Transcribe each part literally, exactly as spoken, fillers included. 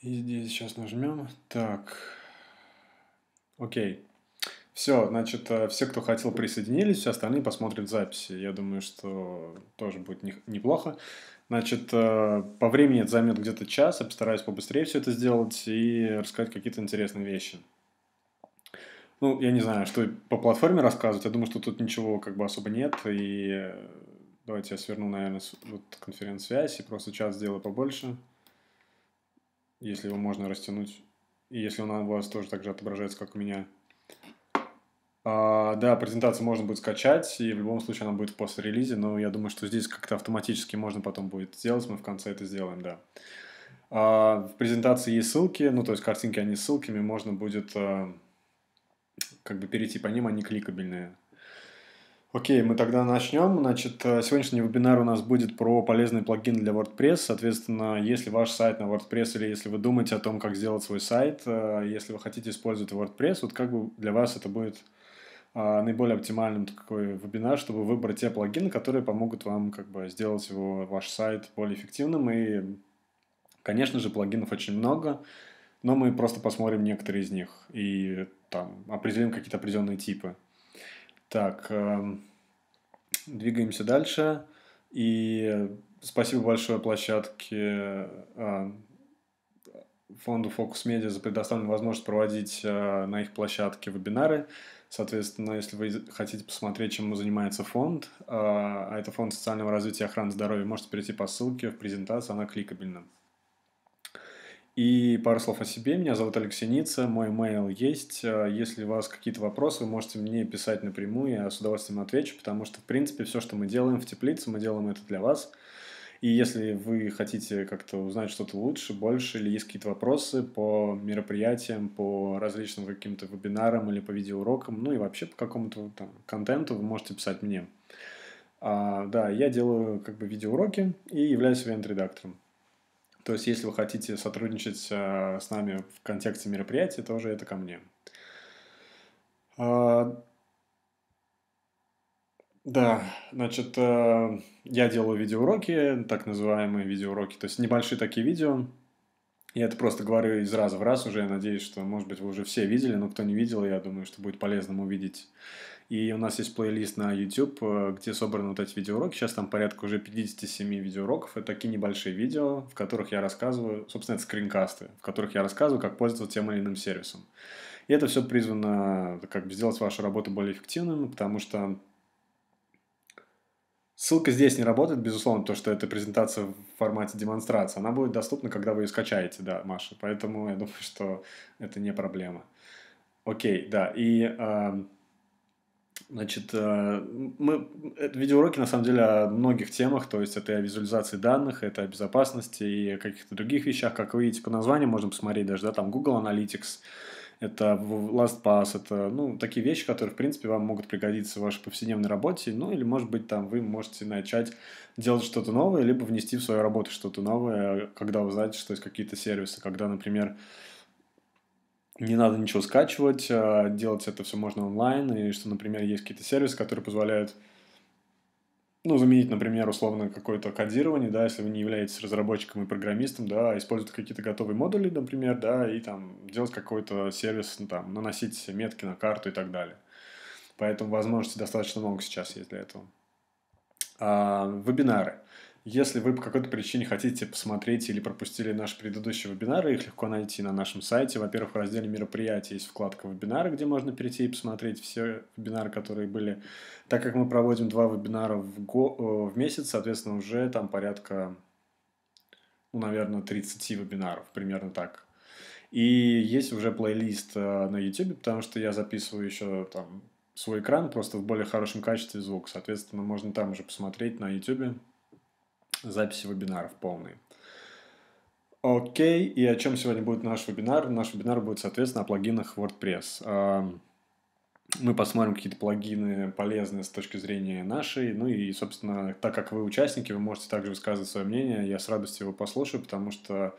И здесь сейчас нажмем. Так. Окей. Все, значит, все, кто хотел, присоединились, все остальные посмотрят записи. Я думаю, что тоже будет неплохо. Значит, по времени это займет где-то час. Я постараюсь побыстрее все это сделать и рассказать какие-то интересные вещи. Ну, я не знаю, что по платформе рассказывать. Я думаю, что тут ничего как бы особо нет. И давайте я сверну, наверное, вот конференц-связь и просто час сделаю побольше, если его можно растянуть. И если он у вас тоже так же отображается, как у меня. А, да, презентацию можно будет скачать, и в любом случае она будет в пост-релизе, но я думаю, что здесь как-то автоматически можно потом будет сделать, мы в конце это сделаем, да. А, в презентации есть ссылки, ну, то есть картинки, они с ссылками, можно будет а, как бы перейти по ним, они кликабельные. Окей, мы тогда начнем. Значит, сегодняшний вебинар у нас будет про полезные плагины для WordPress. Соответственно, если ваш сайт на WordPress или если вы думаете о том, как сделать свой сайт, если вы хотите использовать WordPress, вот как бы для вас это будет наиболее оптимальным такой вебинар, чтобы выбрать те плагины, которые помогут вам как бы сделать его, ваш сайт более эффективным. И, конечно же, плагинов очень много, но мы просто посмотрим некоторые из них и там определим какие-то определенные типы. Так, э, двигаемся дальше. И спасибо большое площадке э, фонду Фокус Медиа за предоставленную возможность проводить э, на их площадке вебинары. Соответственно, если вы хотите посмотреть, чем занимается фонд, э, а это фонд социального развития и охраны здоровья, можете перейти по ссылке в презентацию, она кликабельна. И пару слов о себе. Меня зовут Алексей Ницца, мой имейл есть. Если у вас какие-то вопросы, вы можете мне писать напрямую, я с удовольствием отвечу, потому что, в принципе, все, что мы делаем в теплице, мы делаем это для вас. И если вы хотите как-то узнать что-то лучше, больше, или есть какие-то вопросы по мероприятиям, по различным каким-то вебинарам или по видеоурокам, ну и вообще по какому-то там контенту, вы можете писать мне. А, да, я делаю как бы видеоуроки и являюсь ивент-редактором. То есть, если вы хотите сотрудничать а, с нами в контексте мероприятий, тоже это ко мне. А, да, значит, а, я делаю видеоуроки, так называемые видеоуроки, то есть небольшие такие видео. Я это просто говорю из раза в раз уже, я надеюсь, что, может быть, вы уже все видели, но кто не видел, я думаю, что будет полезным увидеть. И у нас есть плейлист на YouTube, где собраны вот эти видеоуроки. Сейчас там порядка уже пятидесяти семи видеоуроков. Это такие небольшие видео, в которых я рассказываю, собственно, это скринкасты, в которых я рассказываю, как пользоваться тем или иным сервисом. И это все призвано как бы сделать вашу работу более эффективным, потому что ссылка здесь не работает, безусловно, потому что это презентация в формате демонстрации. Она будет доступна, когда вы ее скачаете, да, Маша. Поэтому я думаю, что это не проблема. Окей, да, и... Значит, мы, видеоуроки на самом деле о многих темах, то есть это и о визуализации данных, это о безопасности и о каких-то других вещах, как вы видите по названию, можно посмотреть даже, да, там Google Analytics, это LastPass, это, ну, такие вещи, которые, в принципе, вам могут пригодиться в вашей повседневной работе, ну, или, может быть, там вы можете начать делать что-то новое, либо внести в свою работу что-то новое, когда вы знаете, что есть какие-то сервисы, когда, например, не надо ничего скачивать, делать это все можно онлайн, и что, например, есть какие-то сервисы, которые позволяют, ну, заменить, например, условно какое-то кодирование, да, если вы не являетесь разработчиком и программистом, да, использовать какие-то готовые модули, например, да, и там делать какой-то сервис, ну, там, наносить метки на карту и так далее. Поэтому возможностей достаточно много сейчас есть для этого. А, вебинары. Если вы по какой-то причине хотите посмотреть или пропустили наши предыдущие вебинары, их легко найти на нашем сайте. Во-первых, в разделе мероприятий есть вкладка «Вебинары», где можно перейти и посмотреть все вебинары, которые были. Так как мы проводим два вебинара в, го... в месяц, соответственно, уже там порядка, ну, наверное, тридцати вебинаров, примерно так. И есть уже плейлист на YouTube, потому что я записываю еще там свой экран, просто в более хорошем качестве звук. Соответственно, можно там уже посмотреть на YouTube записи вебинаров полные. Окей, и о чем сегодня будет наш вебинар? Наш вебинар будет, соответственно, о плагинах WordPress. Мы посмотрим какие-то плагины полезные с точки зрения нашей. Ну и, собственно, так как вы участники, вы можете также высказывать свое мнение. Я с радостью его послушаю, потому что,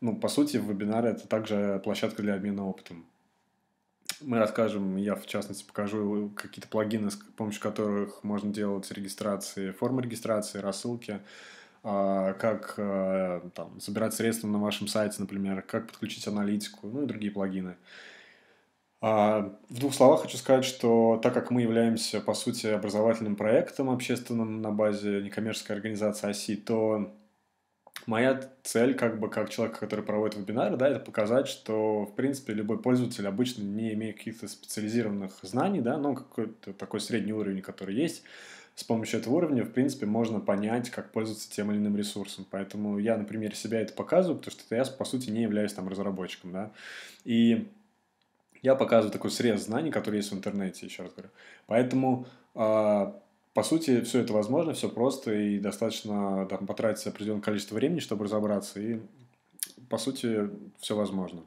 ну, по сути, вебинар – это также площадка для обмена опытом. Мы расскажем, я в частности покажу какие-то плагины, с помощью которых можно делать регистрации, формы регистрации, рассылки, как там, собирать средства на вашем сайте, например, как подключить аналитику, ну и другие плагины. В двух словах хочу сказать, что так как мы являемся, по сути, образовательным проектом общественным на базе некоммерческой организации АСИ, то моя цель, как бы, как человека, который проводит вебинары, да, это показать, что, в принципе, любой пользователь, обычно не имея каких-то специализированных знаний, да, но какой-то такой средний уровень, который есть, с помощью этого уровня, в принципе, можно понять, как пользоваться тем или иным ресурсом. Поэтому я на примере себя это показываю, потому что я, по сути, не являюсь там разработчиком, да, и... Я показываю такой срез знаний, который есть в интернете, еще раз говорю. Поэтому, э, по сути, все это возможно, все просто, и достаточно там, потратить определенное количество времени, чтобы разобраться, и, по сути, все возможно.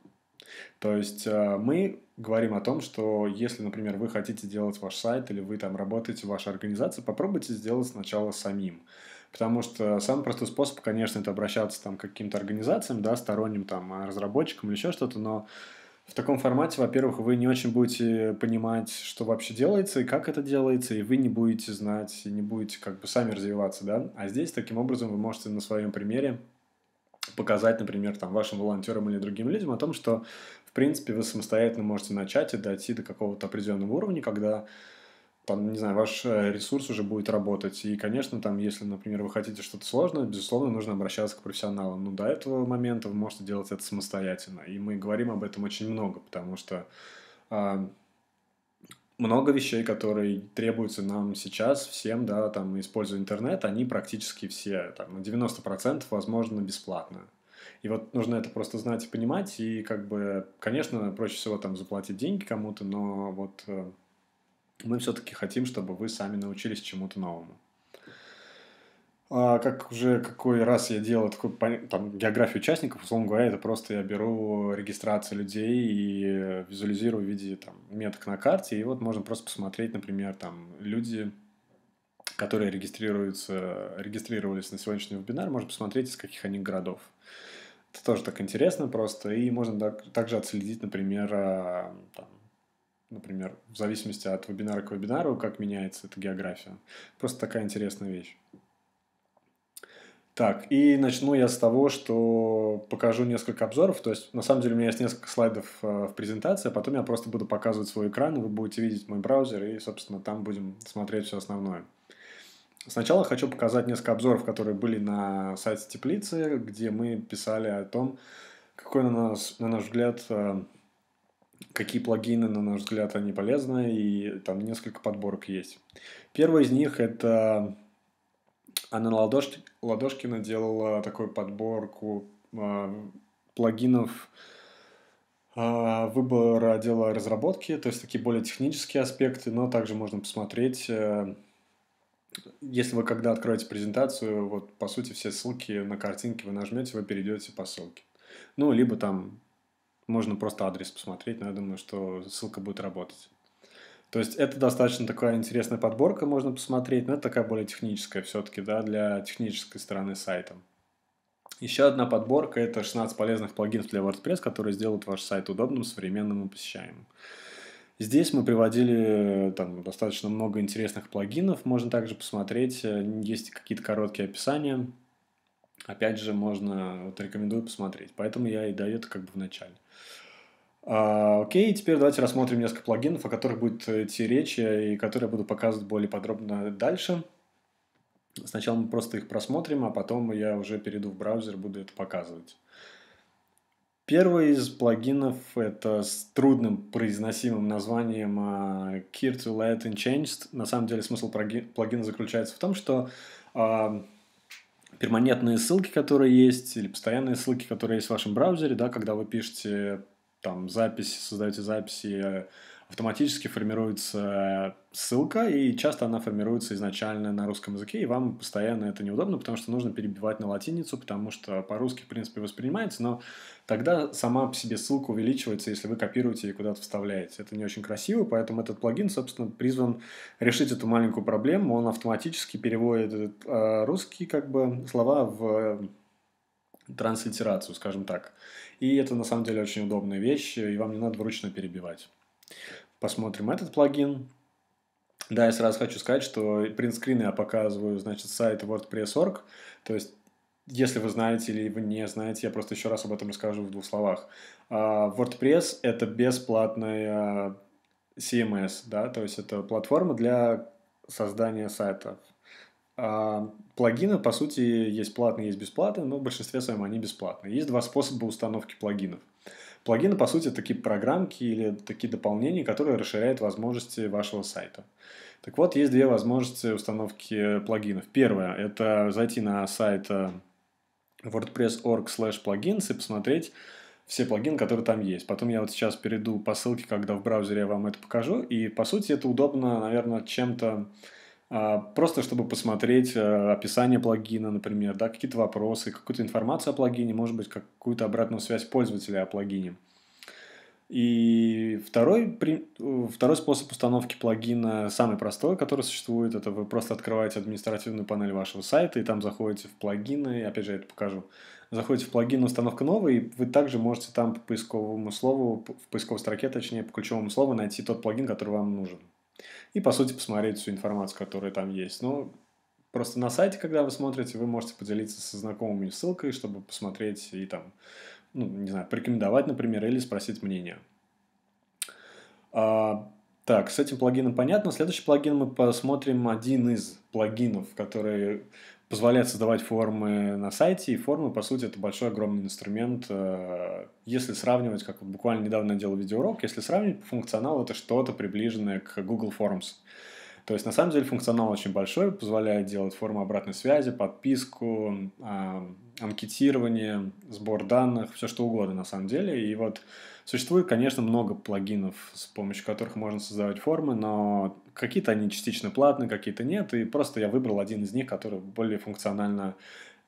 То есть, э, мы говорим о том, что если, например, вы хотите делать ваш сайт, или вы там работаете в вашей организации, попробуйте сделать сначала самим. Потому что самый простой способ, конечно, это обращаться там, к каким-то организациям, да, сторонним там, разработчикам или еще что-то, но... В таком формате, во-первых, вы не очень будете понимать, что вообще делается и как это делается, и вы не будете знать, и не будете как бы сами развиваться, да. А здесь, таким образом, вы можете на своем примере показать, например, там, вашим волонтерам или другим людям о том, что, в принципе, вы самостоятельно можете начать и дойти до какого-то определенного уровня, когда, там, не знаю, ваш ресурс уже будет работать. И, конечно, там, если, например, вы хотите что-то сложное, безусловно, нужно обращаться к профессионалам. Но до этого момента вы можете делать это самостоятельно. И мы говорим об этом очень много, потому что э, много вещей, которые требуются нам сейчас всем, да, там, используя интернет, они практически все, там, на девяносто процентов, возможно, бесплатно. И вот нужно это просто знать и понимать. И, как бы, конечно, проще всего там заплатить деньги кому-то, но вот... Мы все-таки хотим, чтобы вы сами научились чему-то новому. А как уже какой раз я делал такую там, географию участников, условно говоря, это просто я беру регистрацию людей и визуализирую в виде там, меток на карте. И вот можно просто посмотреть, например, там люди, которые регистрируются, регистрировались на сегодняшний вебинар, можно посмотреть, из каких они городов. Это тоже так интересно просто. И можно так, также отследить, например, там, Например, в зависимости от вебинара к вебинару, как меняется эта география. Просто такая интересная вещь. Так, и начну я с того, что покажу несколько обзоров. То есть, на самом деле, у меня есть несколько слайдов в презентации, а потом я просто буду показывать свой экран, и вы будете видеть мой браузер, и, собственно, там будем смотреть все основное. Сначала хочу показать несколько обзоров, которые были на сайте Теплицы, где мы писали о том, какой, на, нас, на наш взгляд... Какие плагины, на наш взгляд, они полезны, и там несколько подборок есть. Первый из них – это Анна Ладош... Ладошкина делала такую подборку э, плагинов э, выбора отдела разработки, то есть такие более технические аспекты, но также можно посмотреть, э, если вы когда откроете презентацию, вот по сути все ссылки на картинке вы нажмете, вы перейдете по ссылке. Ну, либо там... Можно просто адрес посмотреть, но я думаю, что ссылка будет работать. То есть это достаточно такая интересная подборка, можно посмотреть, но это такая более техническая все-таки, да, для технической стороны сайта. Еще одна подборка – это шестнадцать полезных плагинов для WordPress, которые сделают ваш сайт удобным, современным и посещаемым. Здесь мы приводили там, достаточно много интересных плагинов, можно также посмотреть, есть какие-то короткие описания. Опять же, можно, вот рекомендую посмотреть. Поэтому я и даю это как бы в начале. А, окей, теперь давайте рассмотрим несколько плагинов, о которых будет идти речь, и которые я буду показывать более подробно дальше. Сначала мы просто их просмотрим, а потом я уже перейду в браузер, буду это показывать. Первый из плагинов это с трудным произносимым названием Cyr to Lat Changed. На самом деле смысл плагина заключается в том, что... Перманентные ссылки, которые есть, или постоянные ссылки, которые есть в вашем браузере, да, когда вы пишете там записи, создаете записи, автоматически формируется ссылка, и часто она формируется изначально на русском языке, и вам постоянно это неудобно, потому что нужно перебивать на латиницу, потому что по-русски, в принципе, воспринимается, но тогда сама по себе ссылка увеличивается, если вы копируете и куда-то вставляете. Это не очень красиво, поэтому этот плагин, собственно, призван решить эту маленькую проблему. Он автоматически переводит русские как бы слова в транслитерацию, скажем так. И это, на самом деле, очень удобная вещь, и вам не надо вручную перебивать. Посмотрим этот плагин. Да, я сразу хочу сказать, что принтскрины я показываю, значит, с сайта WordPress точка org. То есть Если вы знаете или вы не знаете, я просто еще раз об этом расскажу в двух словах. WordPress – это бесплатная си эм эс, да, то есть это платформа для создания сайтов. Плагины, по сути, есть платные, есть бесплатные, но в большинстве своем они бесплатные. Есть два способа установки плагинов. Плагины, по сути, такие программки или такие дополнения, которые расширяют возможности вашего сайта. Так вот, есть две возможности установки плагинов. Первое – это зайти на сайт wordpress точка org слэш plugins и посмотреть все плагины, которые там есть. Потом я вот сейчас перейду по ссылке, когда в браузере я вам это покажу. И, по сути, это удобно, наверное, чем-то, просто чтобы посмотреть описание плагина, например, да, какие-то вопросы, какую-то информацию о плагине, может быть, какую-то обратную связь пользователя о плагине. И второй, второй способ установки плагина, самый простой, который существует, это вы просто открываете административную панель вашего сайта, и там заходите в плагины, опять же я это покажу, заходите в плагин «Установка новой», и вы также можете там по поисковому слову, в поисковой строке, точнее, по ключевому слову найти тот плагин, который вам нужен. И, по сути, посмотреть всю информацию, которая там есть. Ну, просто на сайте, когда вы смотрите, вы можете поделиться со знакомыми ссылкой, чтобы посмотреть и там, ну, не знаю, порекомендовать, например, или спросить мнение. А, так, с этим плагином понятно. Следующий плагин мы посмотрим один из плагинов, которые позволяют создавать формы на сайте. И формы, по сути, это большой, огромный инструмент. Если сравнивать, как буквально недавно я делал видеоурок, если сравнивать по функционалу, это что-то приближенное к Google Forms. То есть, на самом деле, функционал очень большой, позволяет делать форму обратной связи, подписку, анкетирование, сбор данных, все что угодно на самом деле. И вот существует, конечно, много плагинов, с помощью которых можно создавать формы, но какие-то они частично платные, какие-то нет. И просто я выбрал один из них, который более функционально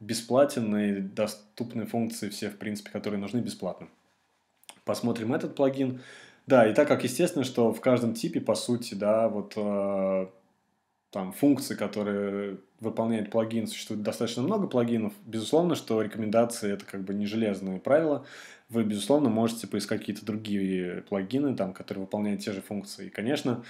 бесплатен, и доступны функции все, в принципе, которые нужны бесплатно. Посмотрим этот плагин. Да, и так как естественно, что в каждом типе, по сути, да, вот э, там функции, которые выполняет плагин, существует достаточно много плагинов. Безусловно, что рекомендации – это как бы не железное правило. Вы, безусловно, можете поискать какие-то другие плагины, там, которые выполняют те же функции. И, конечно,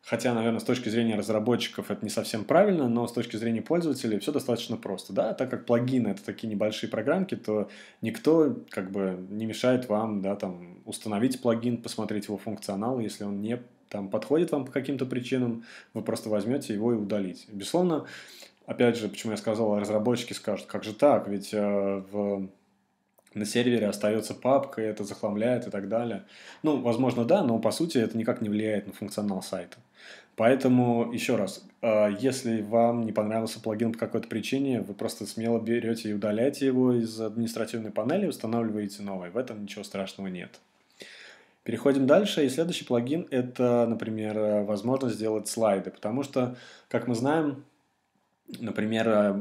хотя, наверное, с точки зрения разработчиков это не совсем правильно, но с точки зрения пользователей все достаточно просто, да. Так как плагины – это такие небольшие программки, то никто как бы не мешает вам, да, там, установить плагин, посмотреть его функционал. Если он не там подходит вам по каким-то причинам, вы просто возьмете его и удалите. Безусловно, опять же, почему я сказал, разработчики скажут, как же так, ведь э, в... на сервере остается папка, это захламляет и так далее. Ну, возможно, да, но по сути это никак не влияет на функционал сайта. Поэтому, еще раз, если вам не понравился плагин по какой-то причине, вы просто смело берете и удаляете его из административной панели и устанавливаете новый. В этом ничего страшного нет. Переходим дальше, и следующий плагин – это, например, возможность сделать слайды, потому что, как мы знаем, например,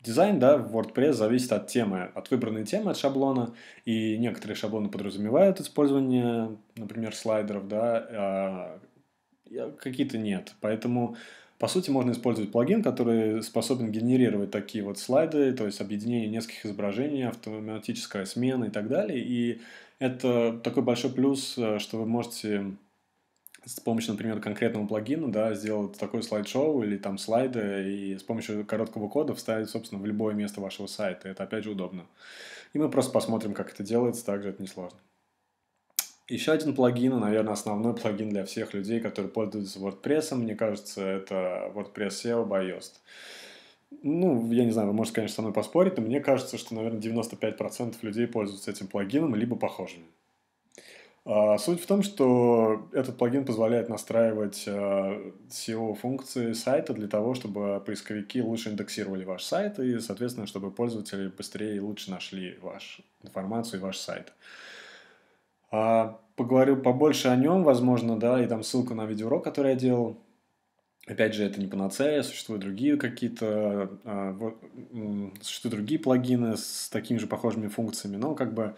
дизайн, да, в WordPress зависит от темы, от выбранной темы, от шаблона, и некоторые шаблоны подразумевают использование, например, слайдеров, да, а какие-то нет. Поэтому, по сути, можно использовать плагин, который способен генерировать такие вот слайды, то есть объединение нескольких изображений, автоматическая смена и так далее. И это такой большой плюс, что вы можете с помощью, например, конкретного плагина, да, сделать такое слайд-шоу или там слайды и с помощью короткого кода вставить, собственно, в любое место вашего сайта. Это, опять же, удобно. И мы просто посмотрим, как это делается, также это несложно. Еще один плагин, наверное, основной плагин для всех людей, которые пользуются WordPress, мне кажется, это WordPress эс и о by Yoast. Ну, я не знаю, вы можете, конечно, со мной поспорить, но мне кажется, что, наверное, девяносто пять процентов людей пользуются этим плагином, либо похожими. Суть в том, что этот плагин позволяет настраивать эс и о-функции сайта для того, чтобы поисковики лучше индексировали ваш сайт и, соответственно, чтобы пользователи быстрее и лучше нашли вашу информацию и ваш сайт. Поговорю побольше о нем, возможно, да, и дам ссылку на видеоурок, который я делал. Опять же, это не панацея, существуют другие какие-то, существуют другие плагины с такими же похожими функциями, но как бы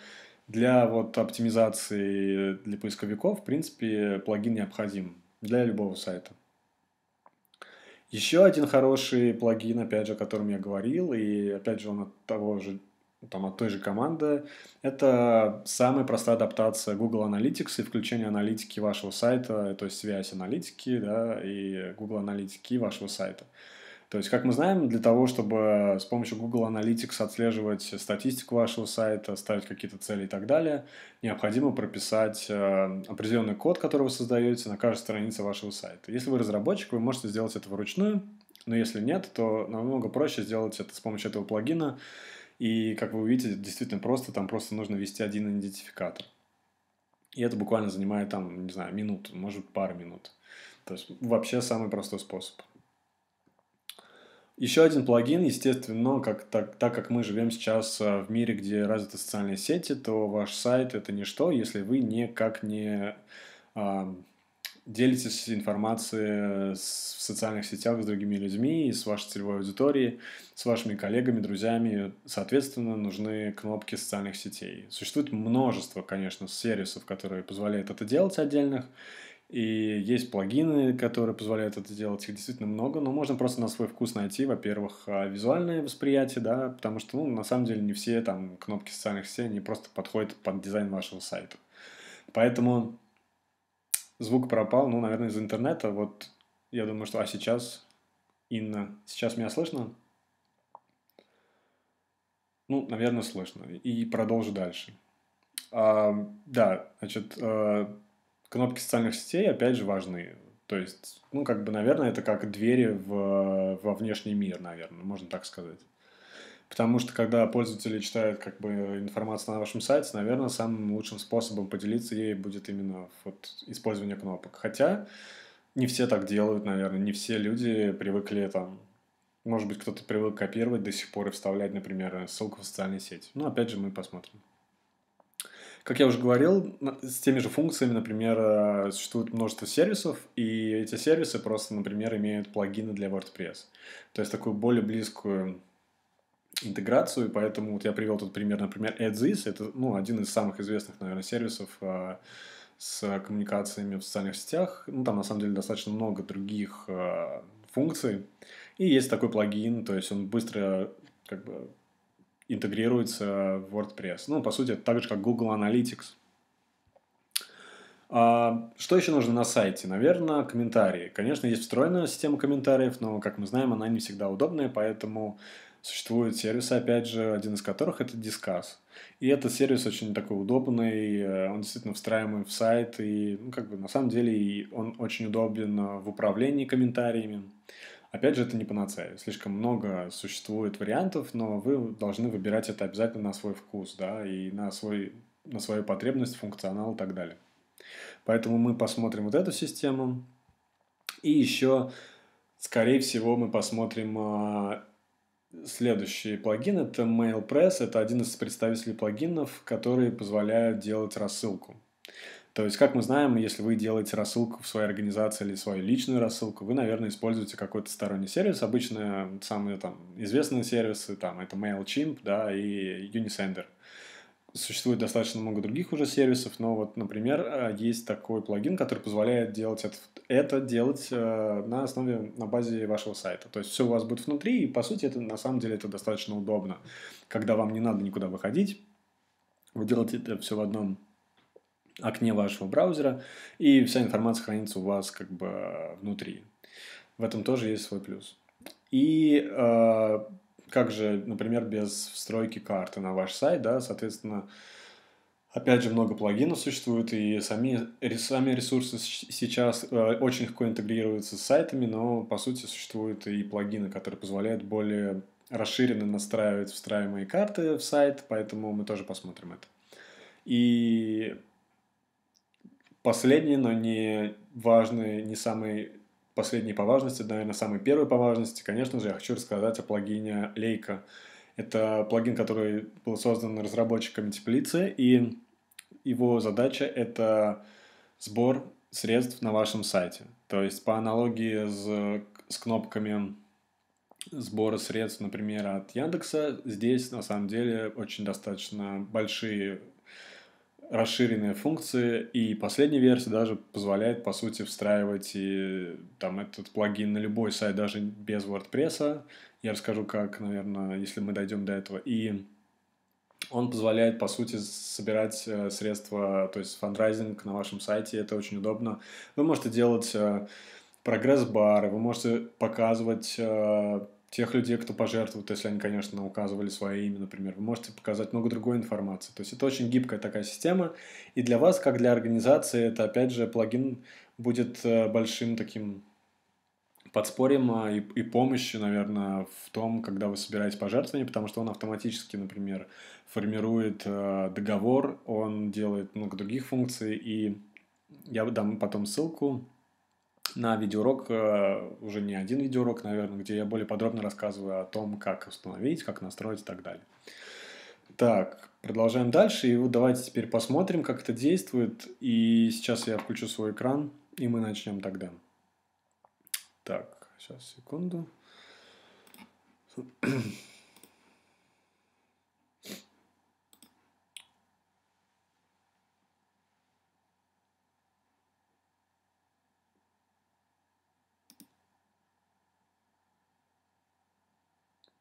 для вот оптимизации для поисковиков, в принципе, плагин необходим для любого сайта. Еще один хороший плагин, опять же, о котором я говорил, и опять же он от того же, там, от той же команды, это самая простая адаптация Google Analytics и включение аналитики вашего сайта, то есть связь аналитики, да, и Google Аналитики вашего сайта. То есть, как мы знаем, для того, чтобы с помощью Google Analytics отслеживать статистику вашего сайта, ставить какие-то цели и так далее, необходимо прописать определенный код, который вы создаете на каждой странице вашего сайта. Если вы разработчик, вы можете сделать это вручную, но если нет, то намного проще сделать это с помощью этого плагина. И, как вы увидите, действительно просто, там просто нужно ввести один идентификатор. И это буквально занимает, там, не знаю, минуту, может, пару минут. То есть, вообще самый простой способ. Еще один плагин, естественно, как, так, так как мы живем сейчас в мире, где развиты социальные сети, то ваш сайт – это ничто, если вы никак не а, делитесь информацией с, в социальных сетях с другими людьми, с вашей целевой аудиторией, с вашими коллегами, друзьями. Соответственно, нужны кнопки социальных сетей. Существует множество, конечно, сервисов, которые позволяют это делать отдельных. И есть плагины, которые позволяют это делать, их действительно много, но можно просто на свой вкус найти, во-первых, визуальное восприятие, да, потому что, ну, на самом деле не все там кнопки социальных сетей, они просто подходят под дизайн вашего сайта. Поэтому звук пропал, ну, наверное, из интернета, вот, я думаю, что, а сейчас, Инна, сейчас меня слышно? Ну, наверное, слышно, и продолжу дальше. А, да, значит... Кнопки социальных сетей, опять же, важны. То есть, ну, как бы, наверное, это как двери в, во внешний мир, наверное, можно так сказать. Потому что, когда пользователи читают, как бы, информацию на вашем сайте, наверное, самым лучшим способом поделиться ей будет именно вот использование кнопок. Хотя не все так делают, наверное, не все люди привыкли там... Может быть, кто-то привык копировать до сих пор и вставлять, например, ссылку в социальные сети. Ну, опять же, мы посмотрим. Как я уже говорил, с теми же функциями, например, существует множество сервисов, и эти сервисы просто, например, имеют плагины для WordPress. То есть, такую более близкую интеграцию, поэтому вот я привел тут пример, например, Edis, это, ну, один из самых известных, наверное, сервисов а, с коммуникациями в социальных сетях. Ну, там, на самом деле, достаточно много других а, функций. И есть такой плагин, то есть, он быстро, как бы, интегрируется в WordPress. Ну, по сути, это так же, как Google Analytics. А, что еще нужно на сайте? Наверное, комментарии. Конечно, есть встроенная система комментариев, но, как мы знаем, она не всегда удобная, поэтому существуют сервисы, опять же, один из которых это Disqus. И этот сервис очень такой удобный, он действительно встраиваемый в сайт, и, ну, как бы, на самом деле он очень удобен в управлении комментариями. Опять же, это не панацея. Слишком много существует вариантов, но вы должны выбирать это обязательно на свой вкус, да, и на, свой, на свою потребность, функционал и так далее. Поэтому мы посмотрим вот эту систему. И еще, скорее всего, мы посмотрим следующий плагин. Это MailPress. Это один из представителей плагинов, которые позволяют делать рассылку. То есть, как мы знаем, если вы делаете рассылку в своей организации или свою личную рассылку, вы, наверное, используете какой-то сторонний сервис. Обычно самые там известные сервисы, там, это MailChimp, да, и Unisender. Существует достаточно много других уже сервисов, но вот, например, есть такой плагин, который позволяет делать это, это делать на основе, на базе вашего сайта. То есть, все у вас будет внутри, и, по сути, это на самом деле это достаточно удобно. Когда вам не надо никуда выходить, вы делаете это все в одном окне вашего браузера, и вся информация хранится у вас, как бы, внутри. В этом тоже есть свой плюс. И э, как же, например, без встройки карты на ваш сайт, да, соответственно, опять же, много плагинов существует, и сами, сами ресурсы сейчас э, очень легко интегрируются с сайтами, но, по сути, существуют и плагины, которые позволяют более расширенно настраивать встраиваемые карты в сайт, поэтому мы тоже посмотрим это. И последний, но не важный, не самый последний по важности, наверное, самый первый по важности, конечно же, я хочу рассказать о плагине Лейка. Это плагин, который был создан разработчиками Теплицы, и его задача – это сбор средств на вашем сайте. То есть, по аналогии с, с кнопками сбора средств, например, от Яндекса, здесь, на самом деле, очень достаточно большие расширенные функции, и последняя версия даже позволяет, по сути, встраивать и, там, этот плагин на любой сайт, даже без WordPress. Я расскажу, как, наверное, если мы дойдем до этого. И он позволяет, по сути, собирать средства, то есть фандрайзинг на вашем сайте, это очень удобно. Вы можете делать прогресс-бары, вы можете показывать э, тех людей, кто пожертвует, если они, конечно, указывали свое имя, например. Вы можете показать много другой информации. То есть это очень гибкая такая система. И для вас, как для организации, это, опять же, плагин будет э, большим таким подспорьем э, и, и помощью, наверное, в том, когда вы собираете пожертвования, потому что он автоматически, например, формирует э, договор, он делает много других функций, и я дам потом ссылку на видеоурок, уже не один видеоурок, наверное, где я более подробно рассказываю о том, как установить, как настроить и так далее. Так, продолжаем дальше. И вот давайте теперь посмотрим, как это действует. И сейчас я включу свой экран, и мы начнем тогда. Так, сейчас, секунду.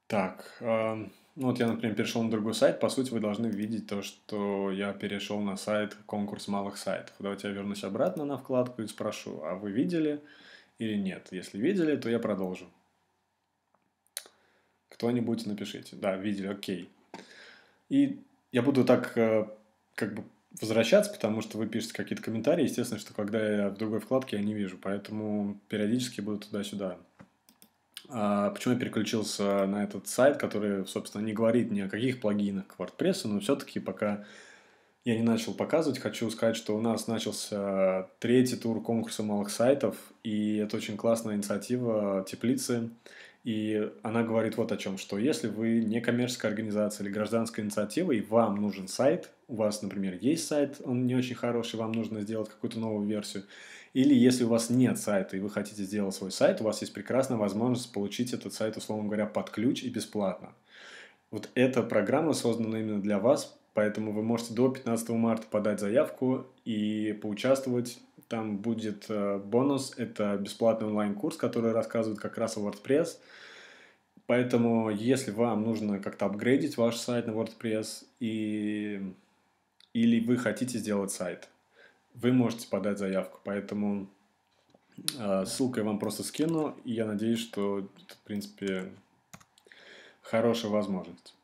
Так, э, ну вот я, например, перешел на другой сайт. По сути, вы должны видеть то, что я перешел на сайт «Конкурс малых сайтов». Давайте я вернусь обратно на вкладку и спрошу, а вы видели или нет? Если видели, то я продолжу. Кто-нибудь напишите. Да, видели, окей. И я буду так э, как бы возвращаться, потому что вы пишете какие-то комментарии. Естественно, что когда я в другой вкладке, я не вижу. Поэтому периодически буду туда-сюда. Почему я переключился на этот сайт, который, собственно, не говорит ни о каких плагинах к WordPress, но все-таки пока я не начал показывать, хочу сказать, что у нас начался третий тур конкурса малых сайтов, и это очень классная инициатива «Теплицы», и она говорит вот о чем, что если вы не коммерческая организация или гражданская инициатива, и вам нужен сайт, у вас, например, есть сайт, он не очень хороший, вам нужно сделать какую-то новую версию, или если у вас нет сайта, и вы хотите сделать свой сайт, у вас есть прекрасная возможность получить этот сайт, условно говоря, под ключ и бесплатно. Вот эта программа создана именно для вас, поэтому вы можете до пятнадцатого марта подать заявку и поучаствовать. Там будет бонус, это бесплатный онлайн-курс, который рассказывает как раз о WordPress. Поэтому, если вам нужно как-то апгрейдить ваш сайт на WordPress, и... или вы хотите сделать сайт, вы можете подать заявку, поэтому э, ссылку я вам просто скину, и я надеюсь, что это, в принципе, хорошая возможность.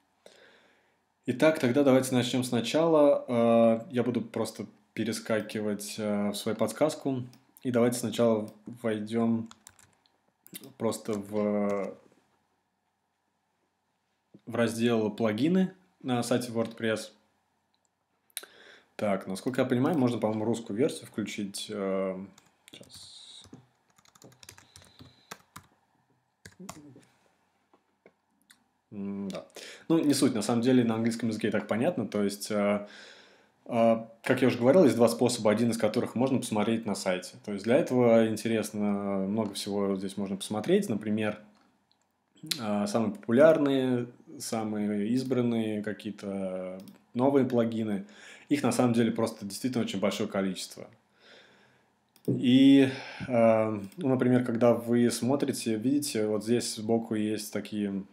Итак, тогда давайте начнем сначала. Э, я буду просто перескакивать э, в свою подсказку, и давайте сначала войдем просто в, в раздел «Плагины» на сайте WordPress. Так, насколько я понимаю, можно, по-моему, русскую версию включить. Сейчас. Да. Ну, не суть, на самом деле на английском языке и так понятно. То есть, как я уже говорил, есть два способа, один из которых можно посмотреть на сайте. То есть для этого интересно, много всего здесь можно посмотреть. Например, самые популярные, самые избранные, какие-то новые плагины. Их на самом деле просто действительно очень большое количество. И, э, ну, например, когда вы смотрите, видите, вот здесь сбоку есть такие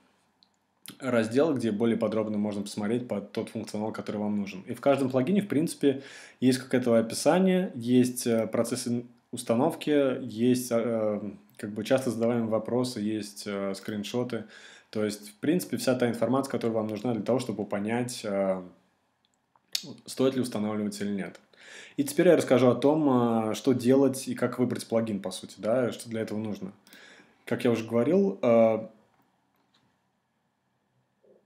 разделы, где более подробно можно посмотреть под тот функционал, который вам нужен. И в каждом плагине, в принципе, есть какое-то описание, есть процессы установки, есть э, как бы часто задаваемые вопросы, есть э, скриншоты. То есть, в принципе, вся та информация, которая вам нужна для того, чтобы понять, э, стоит ли устанавливать или нет. И теперь я расскажу о том, что делать и как выбрать плагин, по сути, да, что для этого нужно. Как я уже говорил, э...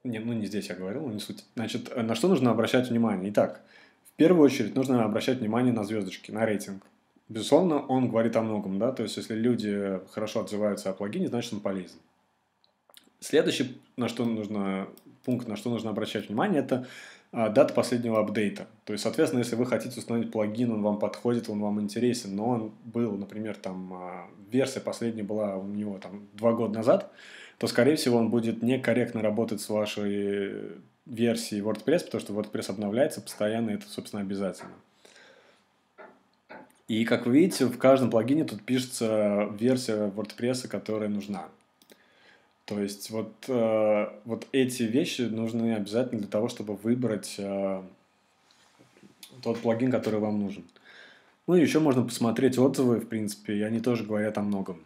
не, ну не здесь я говорил, не суть. Значит, на что нужно обращать внимание? Итак, в первую очередь нужно обращать внимание на звездочки, на рейтинг. Безусловно, он говорит о многом, да, то есть если люди хорошо отзываются о плагине, значит он полезен. Следующий, на что нужно, пункт, на что нужно обращать внимание, это дата последнего апдейта. То есть, соответственно, если вы хотите установить плагин, он вам подходит, он вам интересен, но он был, например, там, версия последняя была у него там два года назад, то, скорее всего, он будет некорректно работать с вашей версией WordPress, потому что WordPress обновляется постоянно, и это, собственно, обязательно. И, как вы видите, в каждом плагине тут пишется версия WordPress, которая нужна. То есть вот, э, вот эти вещи нужны обязательно для того, чтобы выбрать э, тот плагин, который вам нужен. Ну и еще можно посмотреть отзывы, в принципе, и они тоже говорят о многом.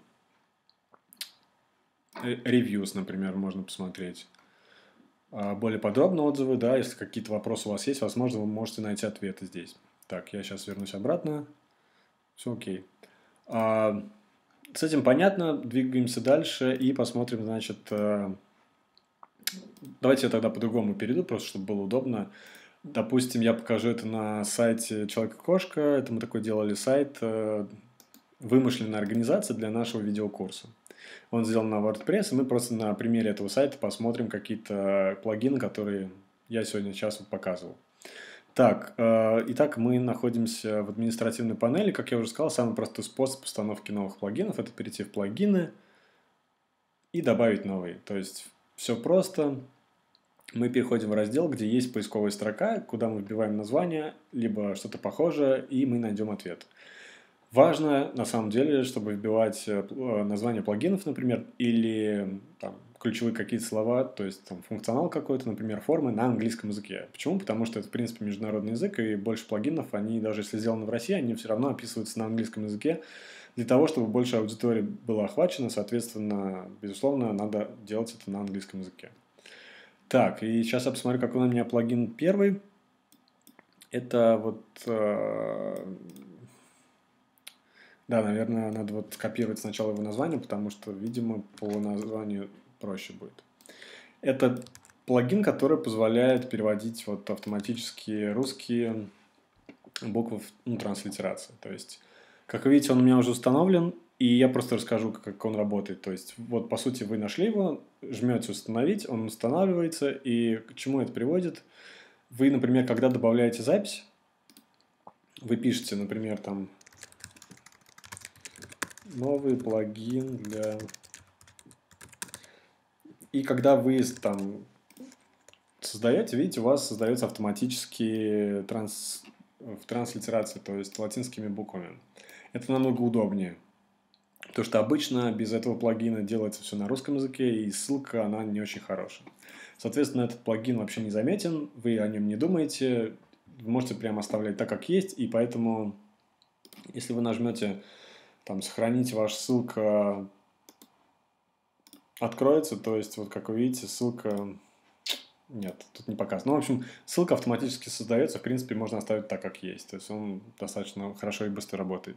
Ревьюс, например, можно посмотреть. Более подробно отзывы, да, если какие-то вопросы у вас есть, возможно, вы можете найти ответы здесь. Так, я сейчас вернусь обратно. Все окей. С этим понятно, двигаемся дальше и посмотрим, значит... Давайте я тогда по-другому перейду, просто чтобы было удобно. Допустим, я покажу это на сайте «Человек и Кошка». Это мы такой делали сайт, вымышленная организация для нашего видеокурса. Он сделан на WordPress, и мы просто на примере этого сайта посмотрим какие-то плагины, которые я сегодня сейчас вот показывал. Так, э, итак, мы находимся в административной панели. Как я уже сказал, самый простой способ установки новых плагинов – это перейти в плагины и добавить новые. То есть все просто. Мы переходим в раздел, где есть поисковая строка, куда мы вбиваем название, либо что-то похожее, и мы найдем ответ. Важно, на самом деле, чтобы вбивать название плагинов, например, или там, ключевые какие-то слова, то есть там, функционал какой-то, например, формы на английском языке. Почему? Потому что это, в принципе, международный язык, и больше плагинов, они, даже если сделаны в России, они все равно описываются на английском языке. Для того, чтобы больше аудитории было охвачено, соответственно, безусловно, надо делать это на английском языке. Так, и сейчас я посмотрю, какой у меня плагин первый. Это вот... Э Да, наверное, надо вот скопировать сначала его название, потому что, видимо, по названию проще будет. Это плагин, который позволяет переводить вот автоматически русские буквы в ну, транслитерации. То есть, как вы видите, он у меня уже установлен, и я просто расскажу, как он работает. То есть, вот, по сути, вы нашли его, жмете «Установить», он устанавливается, и к чему это приводит? Вы, например, когда добавляете запись, вы пишете, например, там... Новый плагин для... И когда вы там создаете, видите, у вас создается автоматически транс... в транслитерации, то есть латинскими буквами. Это намного удобнее. Потому что обычно без этого плагина делается все на русском языке, и ссылка, она не очень хорошая. Соответственно, этот плагин вообще не заметен, вы о нем не думаете, вы можете прямо оставлять так, как есть, и поэтому, если вы нажмете... Там, сохранить, ваша ссылка откроется, то есть, вот как вы видите, ссылка... Нет, тут не показано. Ну, в общем, ссылка автоматически создается, в принципе, можно оставить так, как есть. То есть, он достаточно хорошо и быстро работает.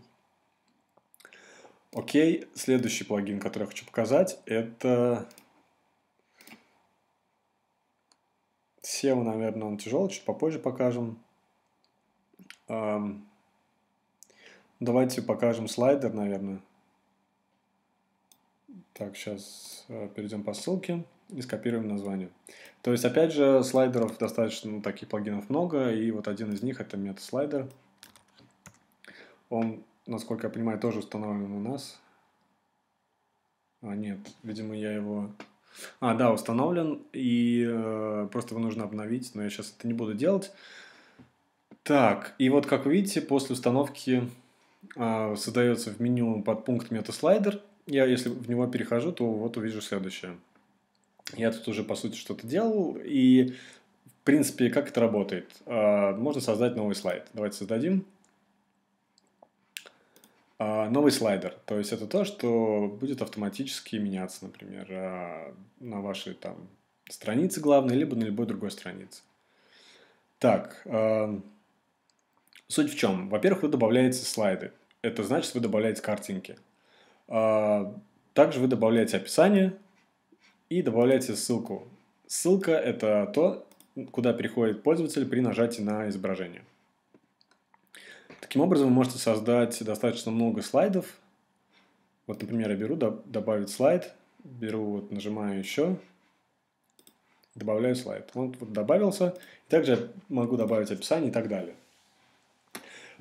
Окей, следующий плагин, который я хочу показать, это... сео, наверное, он тяжелый, чуть попозже покажем. Давайте покажем слайдер, наверное. Так, сейчас перейдем по ссылке и скопируем название. То есть, опять же, слайдеров достаточно, ну, таких плагинов много, и вот один из них это MetaSlider. Он, насколько я понимаю, тоже установлен у нас. А, нет, видимо, я его... А, да, установлен, и э, просто его нужно обновить, но я сейчас это не буду делать. Так, и вот, как вы видите, после установки... создается в меню подпункт MetaSlider. Я, если в него перехожу, то вот увижу следующее. Я тут уже, по сути, что-то делал. И, в принципе, как это работает? Можно создать новый слайд. Давайте создадим. Новый слайдер. То есть, это то, что будет автоматически меняться, например, на вашей там странице главной, либо на любой другой странице. Так... Суть в чем? Во-первых, вы добавляете слайды. Это значит, вы добавляете картинки. Также вы добавляете описание и добавляете ссылку. Ссылка – это то, куда переходит пользователь при нажатии на изображение. Таким образом, вы можете создать достаточно много слайдов. Вот, например, я беру «Добавить слайд», беру, вот, нажимаю «Еще», добавляю слайд. Он вот добавился. Также я могу добавить описание и так далее.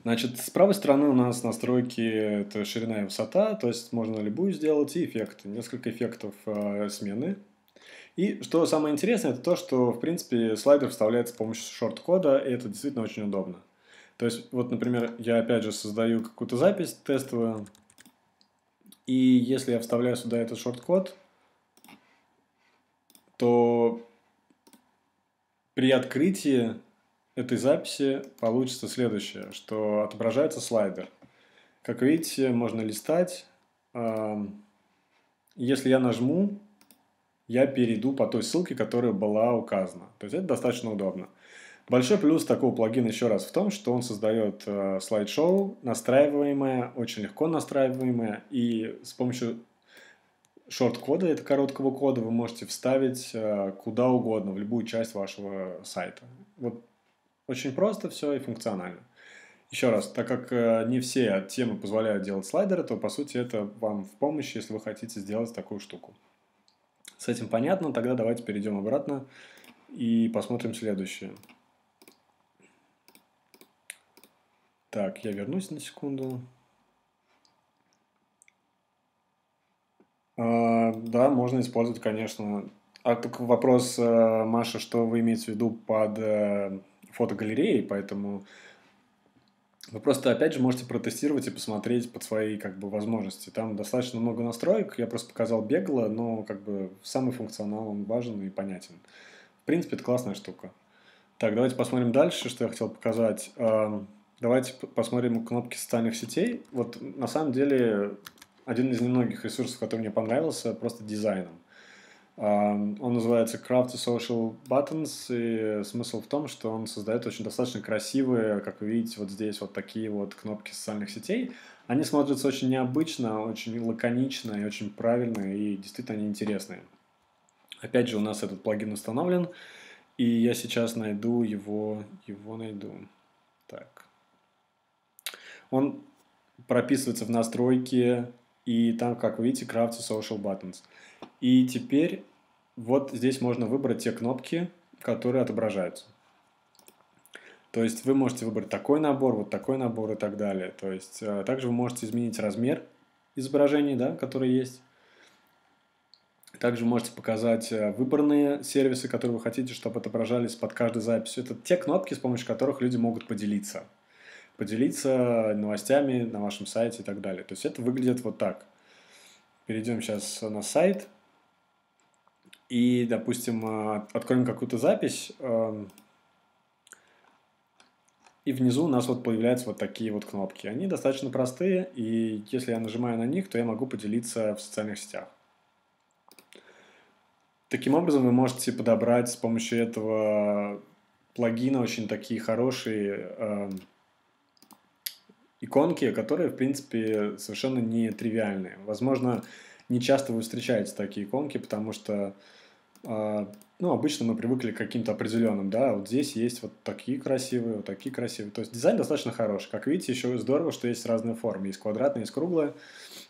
Значит, с правой стороны у нас настройки, это ширина и высота, то есть можно любую сделать, и эффекты, несколько эффектов э, смены. И что самое интересное, это то, что, в принципе, слайдер вставляется с помощью шорт-кода, и это действительно очень удобно. То есть, вот, например, я опять же создаю какую-то запись тестовую, и если я вставляю сюда этот шорт-код, то при открытии... этой записи получится следующее, что отображается слайдер. Как видите, можно листать. Если я нажму, я перейду по той ссылке, которая была указана. То есть это достаточно удобно. Большой плюс такого плагина еще раз в том, что он создает слайд-шоу, настраиваемое, очень легко настраиваемое, и с помощью шорт-кода, это короткого кода, вы можете вставить куда угодно, в любую часть вашего сайта. Вот очень просто все и функционально. Еще раз, так как не все темы позволяют делать слайдеры, то, по сути, это вам в помощь, если вы хотите сделать такую штуку. С этим понятно, тогда давайте перейдем обратно и посмотрим следующее. Так, я вернусь на секунду. Да, можно использовать, конечно. А только вопрос, Маша, что вы имеете в виду под фотогалереей, поэтому вы просто, опять же, можете протестировать и посмотреть под свои, как бы, возможности. Там достаточно много настроек, я просто показал бегло, но, как бы, самый функционал, он важен и понятен. В принципе, это классная штука. Так, давайте посмотрим дальше, что я хотел показать. Давайте посмотрим кнопки социальных сетей. Вот, на самом деле, один из немногих ресурсов, который мне понравился, просто дизайном. Он называется Crafty Social Buttons, и смысл в том, что он создает очень достаточно красивые, как вы видите, вот здесь вот такие вот кнопки социальных сетей. Они смотрятся очень необычно, очень лаконично и очень правильно, и действительно они интересные. Опять же, у нас этот плагин установлен, и я сейчас найду его, его найду. Так. Он прописывается в настройке, и там, как вы видите, Crafty Social Buttons. И теперь вот здесь можно выбрать те кнопки, которые отображаются. То есть вы можете выбрать такой набор, вот такой набор и так далее. То есть также вы можете изменить размер изображений, да, которые есть. Также вы можете показать выбранные сервисы, которые вы хотите, чтобы отображались под каждой записью. Это те кнопки, с помощью которых люди могут поделиться. Поделиться новостями на вашем сайте и так далее. То есть это выглядит вот так. Перейдем сейчас на сайт и, допустим, откроем какую-то запись, и внизу у нас вот появляются вот такие вот кнопки. Они достаточно простые, и если я нажимаю на них, то я могу поделиться в социальных сетях. Таким образом, вы можете подобрать с помощью этого плагина очень такие хорошие иконки, которые, в принципе, совершенно не тривиальные. Возможно, не часто вы встречаете такие иконки, потому что, э, ну, обычно мы привыкли к каким-то определенным, да, вот здесь есть вот такие красивые, вот такие красивые. То есть дизайн достаточно хороший. Как видите, еще здорово, что есть разные формы. Есть квадратные, есть круглые.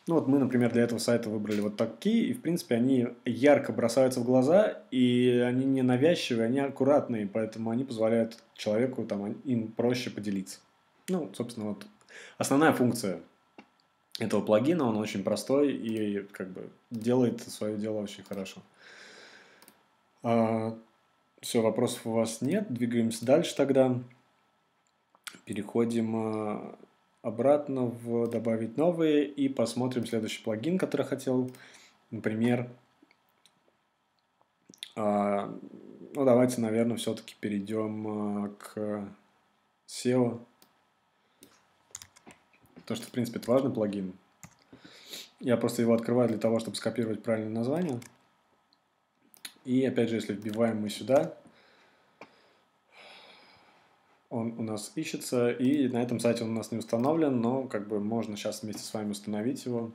Ну, вот мы, например, для этого сайта выбрали вот такие, и, в принципе, они ярко бросаются в глаза, и они не навязчивые, они аккуратные, поэтому они позволяют человеку, там, им проще поделиться. Ну, собственно, вот основная функция этого плагина, он очень простой и, как бы, делает свое дело очень хорошо. А, все, вопросов у вас нет. Двигаемся дальше тогда. Переходим обратно в «Добавить новые» и посмотрим следующий плагин, который я хотел. Например, а, ну, давайте, наверное, все-таки перейдем к сео. То, что, в принципе, это важный плагин. Я просто его открываю для того, чтобы скопировать правильное название. И, опять же, если вбиваем мы сюда, он у нас ищется. И на этом сайте он у нас не установлен, но, как бы, можно сейчас вместе с вами установить его.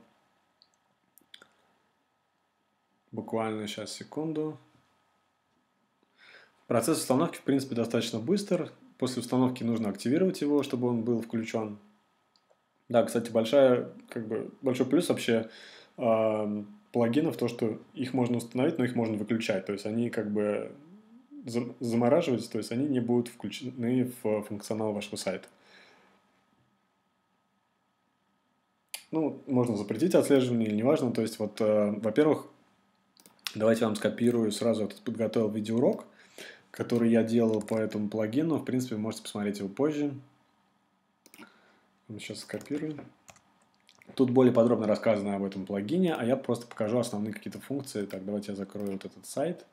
Буквально сейчас, секунду. Процесс установки, в принципе, достаточно быстр. После установки нужно активировать его, чтобы он был включен. Да, кстати, большая, как бы, большой плюс вообще э, плагинов, то, что их можно установить, но их можно выключать. То есть они, как бы, замораживаются, то есть они не будут включены в функционал вашего сайта. Ну, можно запретить отслеживание или неважно. То есть, вот, э, во-первых, давайте я вам скопирую сразу, я тут подготовил видеоурок, который я делал по этому плагину. В принципе, вы можете посмотреть его позже. Сейчас скопирую. Тут более подробно рассказано об этом плагине, а я просто покажу основные какие-то функции. Так, давайте я закрою вот этот сайт.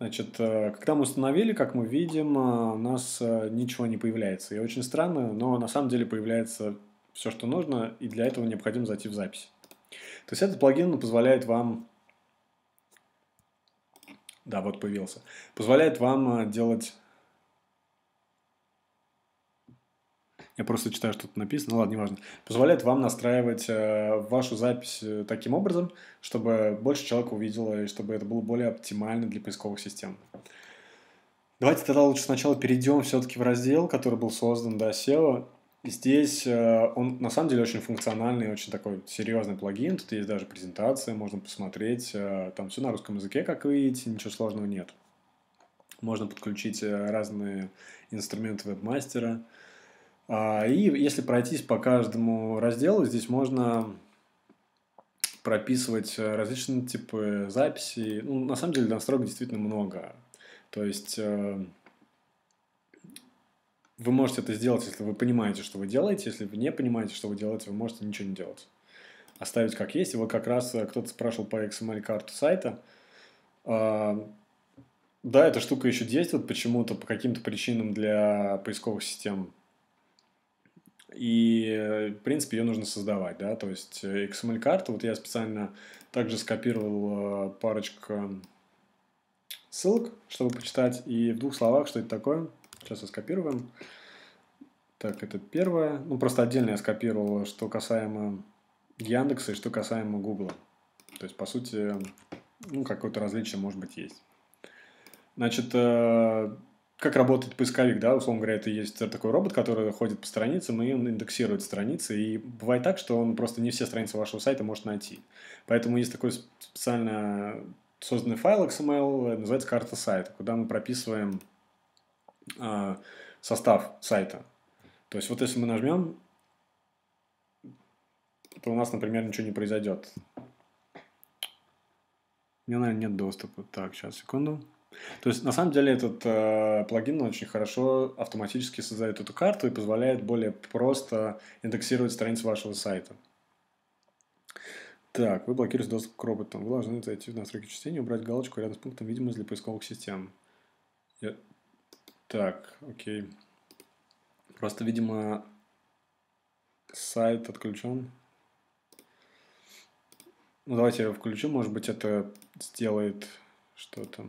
Значит, когда мы установили, как мы видим, у нас ничего не появляется. И очень странно, но на самом деле появляется все, что нужно, и для этого необходимо зайти в запись. То есть этот плагин позволяет вам... Да, вот появился. Позволяет вам делать... Я просто читаю, что тут написано, ну ладно, неважно. Позволяет вам настраивать э, вашу запись таким образом, чтобы больше человек увидело и чтобы это было более оптимально для поисковых систем. Давайте тогда лучше сначала перейдем все-таки в раздел, который был создан до сео. Здесь э, он на самом деле очень функциональный, очень такой серьезный плагин. Тут есть даже презентация, можно посмотреть. Э, там все на русском языке, как видите, ничего сложного нет. Можно подключить разные инструменты вебмастера. И если пройтись по каждому разделу, здесь можно прописывать различные типы записей. Ну, на самом деле настроек действительно много. То есть вы можете это сделать, если вы понимаете, что вы делаете. Если вы не понимаете, что вы делаете, вы можете ничего не делать. Оставить как есть. И вот как раз кто-то спрашивал по икс эм эль-карту сайта. Да, эта штука еще действует почему-то, по каким-то причинам для поисковых систем. И, в принципе, ее нужно создавать, да, то есть икс эм эль-карта, вот я специально также скопировал парочку ссылок, чтобы почитать, и в двух словах, что это такое, сейчас я скопируем, так, это первое, ну, просто отдельно я скопировал, что касаемо Яндекса и что касаемо Гугла, то есть, по сути, ну, какое-то различие, может быть, есть. Значит, как работает поисковик, да, условно говоря, это есть такой робот, который ходит по страницам, и он индексирует страницы, и бывает так, что он просто не все страницы вашего сайта может найти. Поэтому есть такой специально созданный файл икс эм эль, называется «Карта сайта», куда мы прописываем э, состав сайта. То есть вот если мы нажмем, то у нас, например, ничего не произойдет. У меня, наверное, нет доступа. Так, сейчас, секунду. То есть, на самом деле, этот э, плагин очень хорошо автоматически создает эту карту и позволяет более просто индексировать страницу вашего сайта. Так, вы блокируете доступ к роботам. Вы должны зайти в настройки чтения, убрать галочку рядом с пунктом «Видимость для поисковых систем». Я... Так, окей. Просто, видимо, сайт отключен. Ну, давайте я его включу. Может быть, это сделает что-то.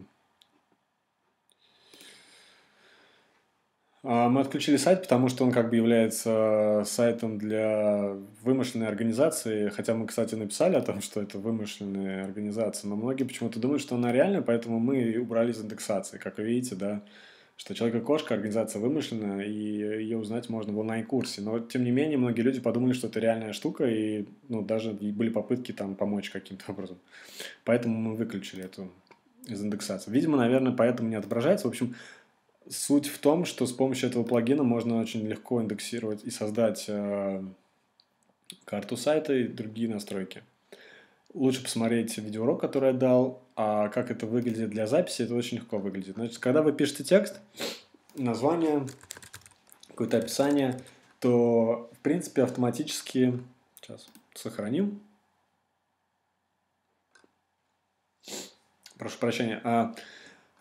Мы отключили сайт, потому что он как бы является сайтом для вымышленной организации. Хотя мы, кстати, написали о том, что это вымышленная организация, но многие почему-то думают, что она реальная, поэтому мы убрали из индексации. Как вы видите, да, что «Человек и Кошка» – организация вымышленная, и ее узнать можно в онлайн-курсе. Но, тем не менее, многие люди подумали, что это реальная штука, и ну, даже были попытки там помочь каким-то образом. Поэтому мы выключили эту из индексации. Видимо, наверное, поэтому не отображается. В общем, суть в том, что с помощью этого плагина можно очень легко индексировать и создать э, карту сайта и другие настройки. Лучше посмотреть видеоурок, который я дал, а как это выглядит для записи, это очень легко выглядит. Значит, когда вы пишете текст, название, какое-то описание, то, в принципе, автоматически... Сейчас сохраним. Прошу прощения. А...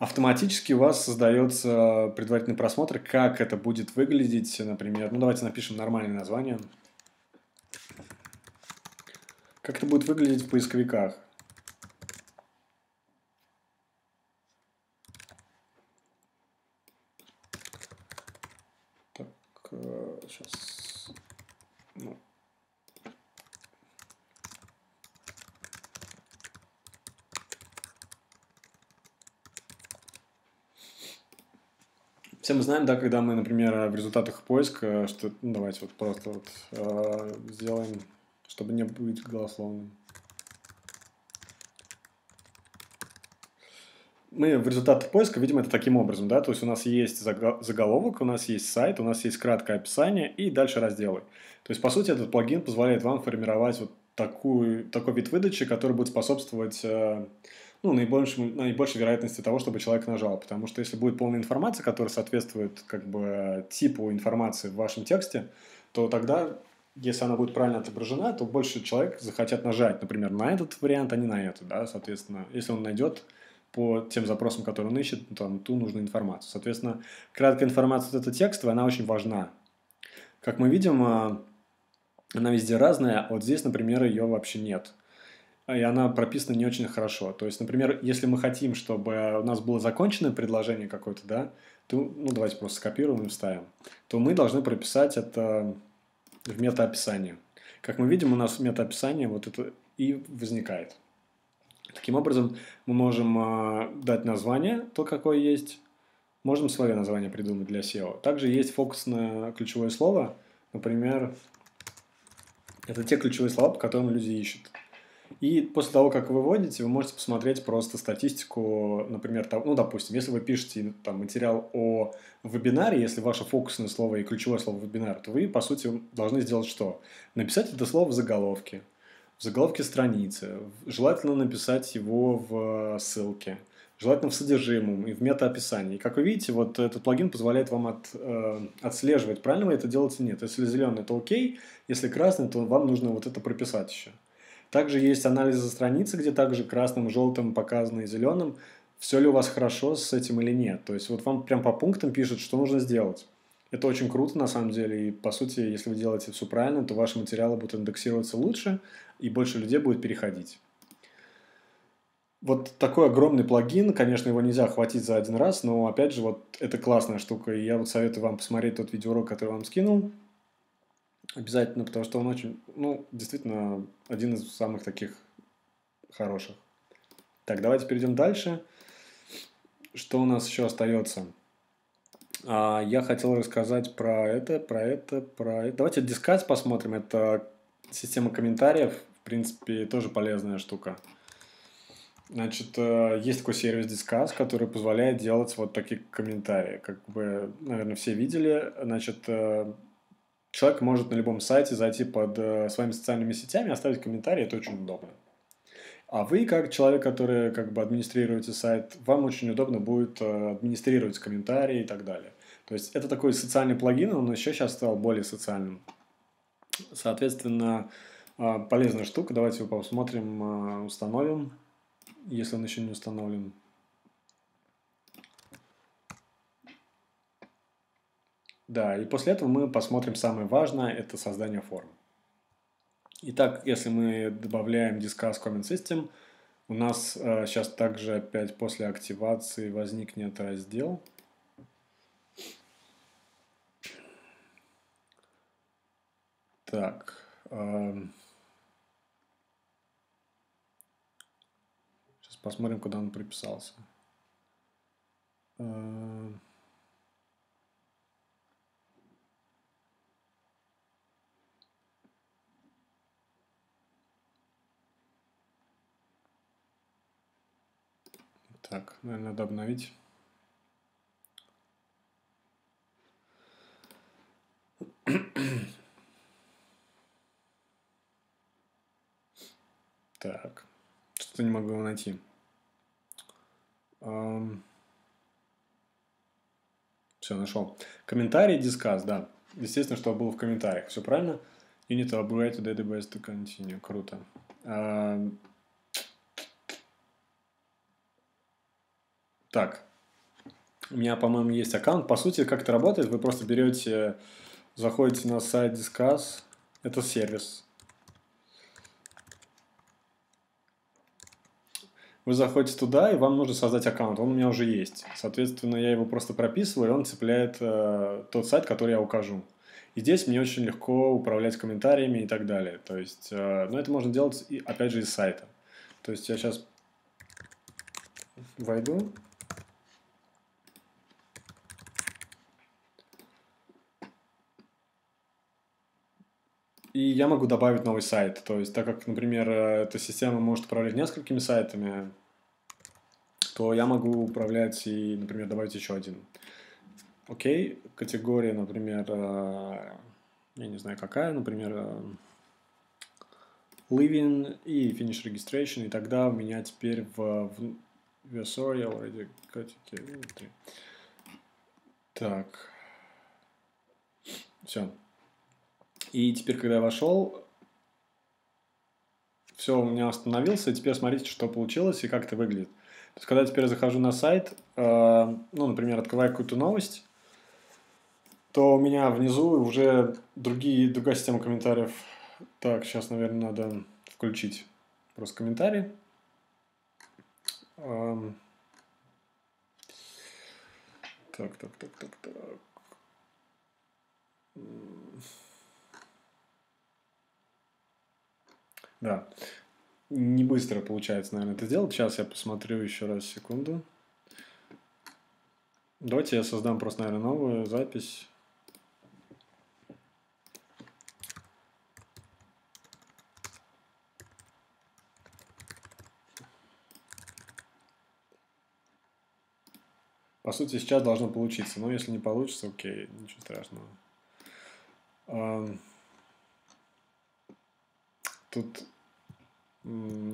Автоматически у вас создается предварительный просмотр, как это будет выглядеть, например. Ну, давайте напишем нормальное название. Как это будет выглядеть в поисковиках. Так, сейчас... Ну. Все мы знаем, да, когда мы, например, в результатах поиска, что, ну, давайте вот просто вот, э, сделаем, чтобы не быть голословным. Мы в результатах поиска видим это таким образом, да, то есть у нас есть заголовок, у нас есть сайт, у нас есть краткое описание и дальше разделы. То есть, по сути, этот плагин позволяет вам формировать вот такую, такой вид выдачи, который будет способствовать... Э, Ну, наибольшей, наибольшей вероятности того, чтобы человек нажал. Потому что если будет полная информация, которая соответствует как бы типу информации в вашем тексте, то тогда, если она будет правильно отображена, то больше человек захотят нажать, например, на этот вариант, а не на этот, да, соответственно. Если он найдет, по тем запросам, которые он ищет, там, ту нужную информацию. Соответственно, краткая информация, вот эта текстовая, она очень важна. Как мы видим, она везде разная, вот здесь, например, ее вообще нет. И она прописана не очень хорошо. То есть, например, если мы хотим, чтобы у нас было законченное предложение какое-то, да, то, ну, давайте просто скопируем и вставим, то мы должны прописать это в метаописании. Как мы видим, у нас метаописание вот это и возникает. Таким образом, мы можем дать название, то, какое есть. Можем свое название придумать для сео. Также есть фокус на ключевое слово. Например, это те ключевые слова, по которым люди ищут. И после того, как вы вводите, вы можете посмотреть просто статистику, например, там, ну, допустим, если вы пишете там, материал о вебинаре, если ваше фокусное слово и ключевое слово вебинар, то вы, по сути, должны сделать что? Написать это слово в заголовке, в заголовке страницы, желательно написать его в ссылке, желательно в содержимом и в метаописании. Как вы видите, вот этот плагин позволяет вам от, э, отслеживать, правильно вы это делаете или нет. Если зеленый, то окей, если красный, то вам нужно вот это прописать еще. Также есть анализы страницы, где также красным, желтым показано и зеленым, все ли у вас хорошо с этим или нет. То есть вот вам прям по пунктам пишут, что нужно сделать. Это очень круто на самом деле, и по сути, если вы делаете все правильно, то ваши материалы будут индексироваться лучше, и больше людей будет переходить. Вот такой огромный плагин, конечно, его нельзя охватить за один раз, но опять же, вот это классная штука, и я вот советую вам посмотреть тот видеоурок, который я вам скинул. Обязательно, потому что он очень, ну, действительно, один из самых таких хороших. Так, давайте перейдем дальше. Что у нас еще остается? А, я хотел рассказать про это, про это, про это. Давайте Disqus посмотрим. Это система комментариев, в принципе, тоже полезная штука. Значит, есть такой сервис Disqus, который позволяет делать вот такие комментарии. Как бы, наверное, все видели. Значит, человек может на любом сайте зайти под э, своими социальными сетями, оставить комментарий, это очень удобно. А вы, как человек, который как бы администрируете сайт, вам очень удобно будет э, администрировать комментарии и так далее. То есть это такой социальный плагин, он еще сейчас стал более социальным. Соответственно, э, полезная штука. Давайте его посмотрим, э, установим, если он еще не установлен. Да, и после этого мы посмотрим самое важное, это создание форм. Итак, если мы добавляем Disqus Comment System, у нас э, сейчас также опять после активации возникнет раздел. Так. Э, сейчас посмотрим, куда он приписался. Э, Так, наверное, надо обновить. Так, что-то не могу его найти. Um, все, нашел. Комментарий, Disqus, да. Естественно, что было в комментариях. Все правильно? You need to upgrade to database to continue. Круто. Uh, Так, у меня, по-моему, есть аккаунт. По сути, как это работает, вы просто берете, заходите на сайт Disqus, это сервис. Вы заходите туда, и вам нужно создать аккаунт, он у меня уже есть. Соответственно, я его просто прописываю, и он цепляет э, тот сайт, который я укажу. И здесь мне очень легко управлять комментариями и так далее. То есть, э, но это можно делать, и, опять же, из сайта. То есть я сейчас войду. И я могу добавить новый сайт. То есть, так как, например, эта система может управлять несколькими сайтами, то я могу управлять и, например, добавить еще один. Окей, категория, например, я не знаю какая, например, Living и Finish Registration, и тогда у меня теперь в... в... Sorry, already got it. Так. Все. И теперь, когда я вошел, все, у меня остановился. И теперь смотрите, что получилось и как это выглядит. То есть, когда теперь я захожу на сайт, э, ну, например, открываю какую-то новость, то у меня внизу уже другие, другая система комментариев. Так, сейчас, наверное, надо включить просто комментарий. Эм. Так, так, так, так, так. Да, не быстро получается, наверное, это сделать. Сейчас я посмотрю еще раз, секунду. Давайте я создам просто, наверное, новую запись. По сути, сейчас должно получиться, но если не получится, окей, ничего страшного. Тут, я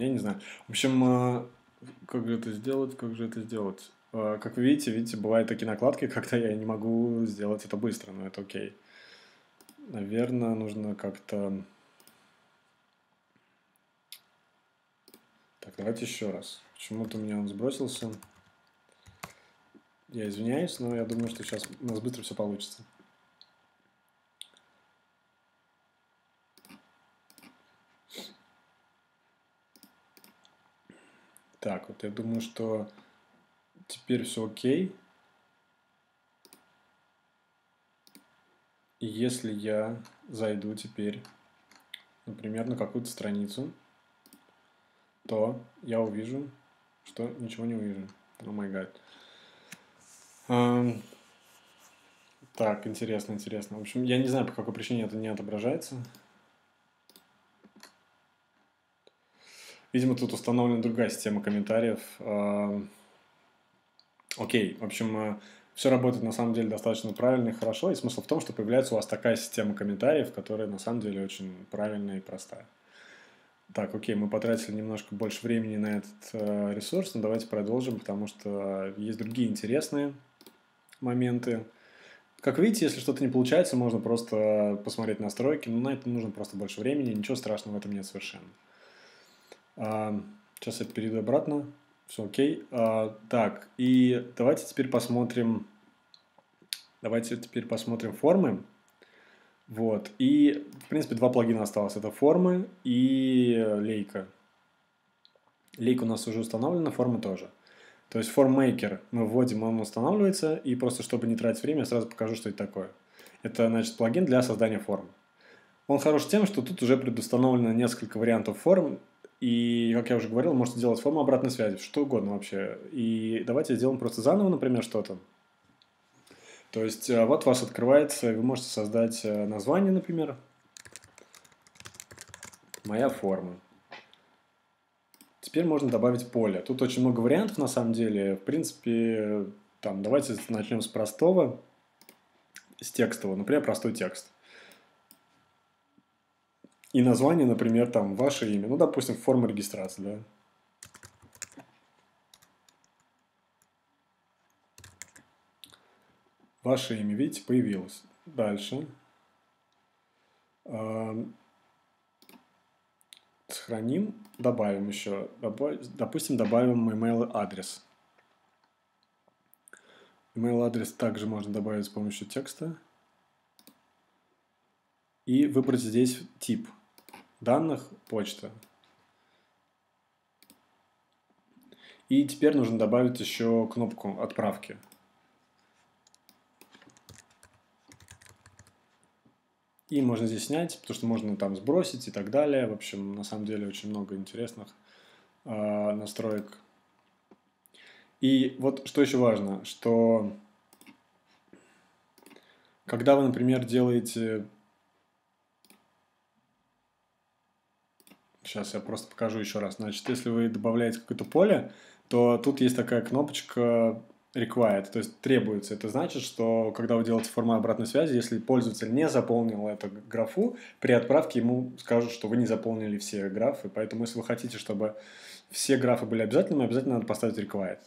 не знаю. В общем, как же это сделать, как же это сделать? Как вы видите, видите, бывают такие накладки, когда я не могу сделать это быстро, но это окей. Наверное, нужно как-то... Так, давайте еще раз. Почему-то у меня он сбросился. Я извиняюсь, но я думаю, что сейчас у нас быстро все получится. Так, вот я думаю, что теперь все окей. И если я зайду теперь, например, на какую-то страницу, то я увижу, что ничего не увижу. Oh my god. Так, интересно, интересно. В общем, я не знаю, по какой причине это не отображается. Видимо, тут установлена другая система комментариев. Окей, в общем, все работает на самом деле достаточно правильно и хорошо. И смысл в том, что появляется у вас такая система комментариев, которая на самом деле очень правильная и простая. Так, окей, мы потратили немножко больше времени на этот ресурс, но давайте продолжим, потому что есть другие интересные моменты. Как видите, если что-то не получается, можно просто посмотреть настройки, но на это нужно просто больше времени, ничего страшного в этом нет совершенно. Сейчас я перейду обратно, все окей. Так, и давайте теперь посмотрим, давайте теперь посмотрим формы. Вот, и, в принципе, два плагина осталось. Это формы и лейка. Лейка у нас уже установлена, формы тоже. То есть форммейкер мы вводим, он устанавливается, и просто, чтобы не тратить время, я сразу покажу, что это такое. Это, значит, плагин для создания форм. Он хорош тем, что тут уже предустановлено несколько вариантов форм, и, как я уже говорил, можете делать форму обратной связи, что угодно вообще. И давайте сделаем просто заново, например, что-то. То есть вот у вас открывается, вы можете создать название, например, «Моя форма». Теперь можно добавить поле. Тут очень много вариантов на самом деле. В принципе, там, давайте начнем с простого, с текстового. Например, простой текст. И название, например, там, ваше имя. Ну, допустим, форма регистрации, да. Ваше имя, видите, появилось. Дальше. Сохраним, добавим еще. Допустим, добавим email адрес. Email адрес также можно добавить с помощью текста. И выбрать здесь тип данных, почта. И теперь нужно добавить еще кнопку отправки. И можно здесь снять, потому что можно там сбросить и так далее. В общем, на самом деле очень много интересных э, настроек. И вот что еще важно, что когда вы, например, делаете... Сейчас я просто покажу еще раз. Значит, если вы добавляете какое-то поле, то тут есть такая кнопочка... Required, то есть требуется. Это значит, что когда вы делаете форму обратной связи, если пользователь не заполнил эту графу, при отправке ему скажут, что вы не заполнили все графы. Поэтому, если вы хотите, чтобы все графы были обязательными, обязательно надо поставить required.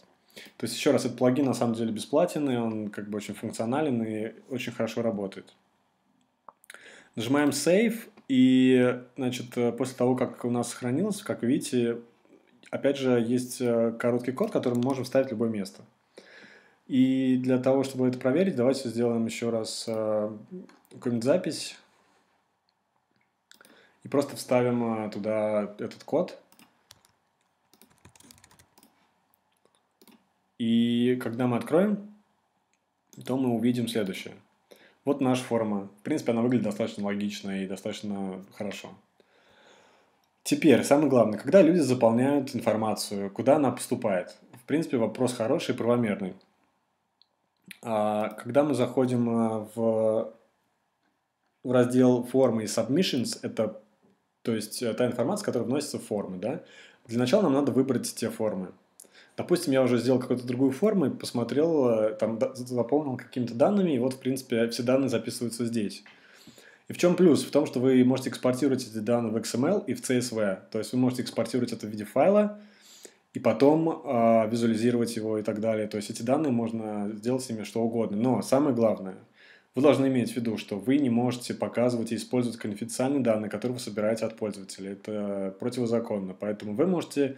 То есть, еще раз, этот плагин на самом деле бесплатен, и он как бы очень функционален и очень хорошо работает. Нажимаем Save, и, значит, после того, как у нас сохранилось, как видите, опять же, есть короткий код, который мы можем вставить в любое место. И для того, чтобы это проверить, давайте сделаем еще раз какую-нибудь запись. И просто вставим туда этот код. И когда мы откроем, то мы увидим следующее. Вот наша форма. В принципе, она выглядит достаточно логично и достаточно хорошо. Теперь, самое главное, когда люди заполняют информацию, куда она поступает? В принципе, вопрос хороший и правомерный. Когда мы заходим в раздел формы и submissions, это то есть та информация, которая вносится в формы, да? Для начала нам надо выбрать те формы. Допустим, я уже сделал какую-то другую форму, посмотрел, там, заполнил какими-то данными, и вот, в принципе, все данные записываются здесь. И в чем плюс? В том, что вы можете экспортировать эти данные в икс эм эль и в си эс ви. То есть вы можете экспортировать это в виде файла и потом э, визуализировать его и так далее. То есть эти данные можно сделать с ними что угодно. Но самое главное, вы должны иметь в виду, что вы не можете показывать и использовать конфиденциальные данные, которые вы собираете от пользователя. Это противозаконно. Поэтому вы можете,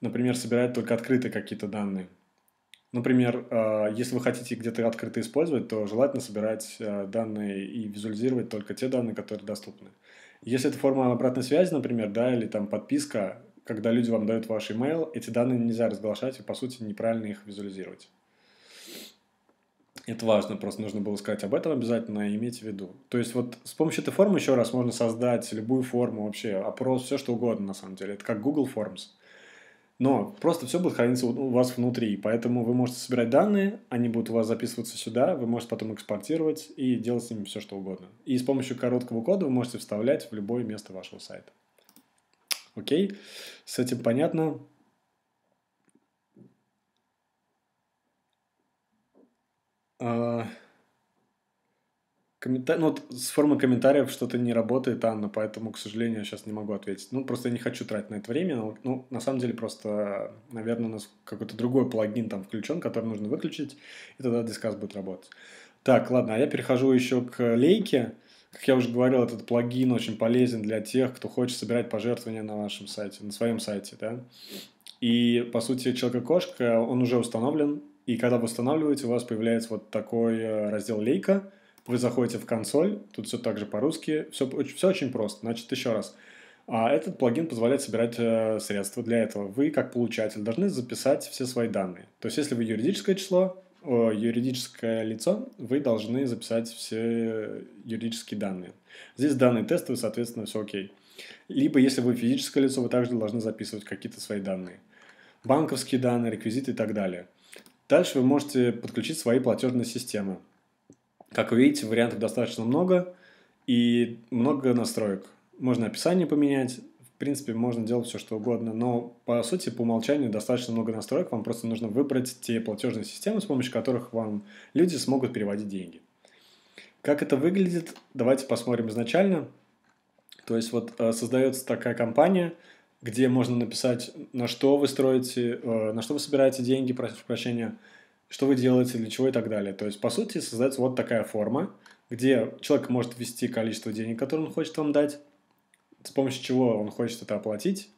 например, собирать только открытые какие-то данные. Например, если вы хотите где-то открыто использовать, то желательно собирать данные и визуализировать только те данные, которые доступны. Если это форма обратной связи, например, да, или там подписка, когда люди вам дают ваш email, эти данные нельзя разглашать и, по сути, неправильно их визуализировать. Это важно, просто нужно было сказать об этом обязательно и иметь в виду. То есть вот с помощью этой формы еще раз можно создать любую форму вообще, опрос, все что угодно на самом деле. Это как Google Forms. Но просто все будет храниться у вас внутри, поэтому вы можете собирать данные, они будут у вас записываться сюда, вы можете потом экспортировать и делать с ними все, что угодно. И с помощью короткого кода вы можете вставлять в любое место вашего сайта. Окей, с этим понятно. А... Комментар... Ну, вот с формы комментариев что-то не работает, Анна, поэтому, к сожалению, я сейчас не могу ответить. Ну, просто я не хочу тратить на это время. Но, ну, на самом деле, просто, наверное, у нас какой-то другой плагин там включен, который нужно выключить, и тогда Disqus будет работать. Так, ладно, а я перехожу еще к лейке. Как я уже говорил, этот плагин очень полезен для тех, кто хочет собирать пожертвования на вашем сайте, на своем сайте, да. И, по сути, Человек и Кошка, он уже установлен, и когда вы устанавливаете, у вас появляется вот такой раздел «Лейка». Вы заходите в консоль, тут все так же по-русски, все, все очень просто. Значит, еще раз, этот плагин позволяет собирать средства. Для этого вы, как получатель, должны записать все свои данные. То есть, если вы юридическое число, юридическое лицо, вы должны записать все юридические данные. Здесь данные тестовые, соответственно, все окей. Либо, если вы физическое лицо, вы также должны записывать какие-то свои данные. Банковские данные, реквизиты и так далее. Дальше вы можете подключить свои платежные системы. Как вы видите, вариантов достаточно много и много настроек. Можно описание поменять, в принципе, можно делать все, что угодно, но, по сути, по умолчанию достаточно много настроек, вам просто нужно выбрать те платежные системы, с помощью которых вам люди смогут переводить деньги. Как это выглядит, давайте посмотрим изначально. То есть вот создается такая компания, где можно написать, на что вы строите, на что вы собираете деньги, прошу прощения, что вы делаете, для чего и так далее. То есть, по сути, создается вот такая форма, где человек может ввести количество денег, которые он хочет вам дать, с помощью чего он хочет это оплатить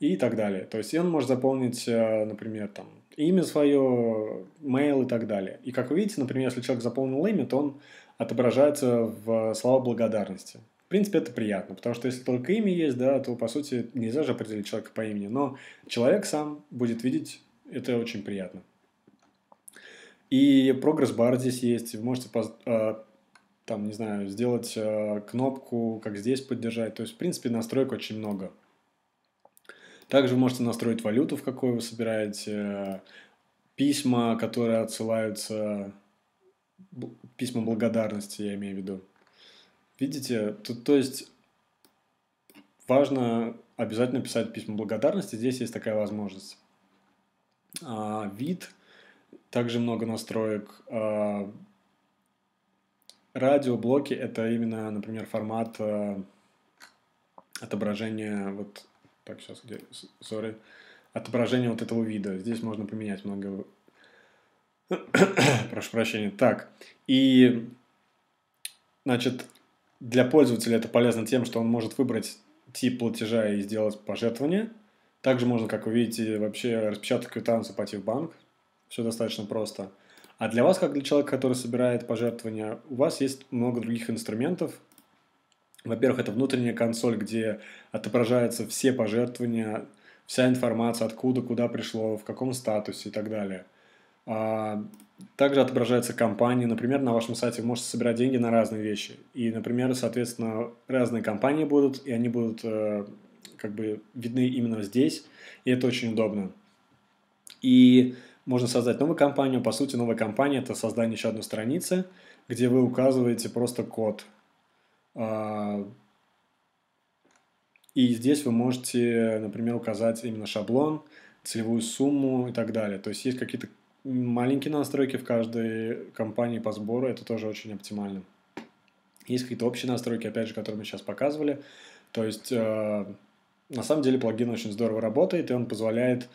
и так далее. То есть, и он может заполнить, например, там, имя свое, mail и так далее. И, как вы видите, например, если человек заполнил имя, то он отображается в слова благодарности. В принципе, это приятно, потому что если только имя есть, да, то, по сути, нельзя же определить человека по имени. Но человек сам будет видеть, это очень приятно. И прогресс-бар здесь есть, вы можете, там, не знаю, сделать кнопку, как здесь поддержать. То есть, в принципе, настроек очень много. Также вы можете настроить валюту, в какую вы собираете, письма, которые отсылаются, письма благодарности, я имею в виду. Видите, тут, то есть, важно обязательно писать письма благодарности, здесь есть такая возможность. А, вид... Также много настроек. Радиоблоки — это именно, например, формат отображения вот так сейчас где, sorry, отображение вот этого вида. Здесь можно поменять много. Прошу прощения. Так и значит для пользователя это полезно тем, что он может выбрать тип платежа и сделать пожертвование. Также можно, как вы видите, вообще распечатать квитанцию, пойти в банк. Все достаточно просто. А для вас, как для человека, который собирает пожертвования, у вас есть много других инструментов. Во-первых, это внутренняя консоль, где отображаются все пожертвования, вся информация, откуда, куда пришло, в каком статусе и так далее. Также отображаются компании. Например, на вашем сайте вы можете собирать деньги на разные вещи. И, например, соответственно, разные компании будут, и они будут как бы видны именно здесь. И это очень удобно. И можно создать новую компанию. По сути, новая компания – это создание еще одной страницы, где вы указываете просто код. И здесь вы можете, например, указать именно шаблон, целевую сумму и так далее. То есть есть какие-то маленькие настройки в каждой компании по сбору, это тоже очень оптимально. Есть какие-то общие настройки, опять же, которые мы сейчас показывали. То есть э, на самом деле плагин очень здорово работает, и он позволяет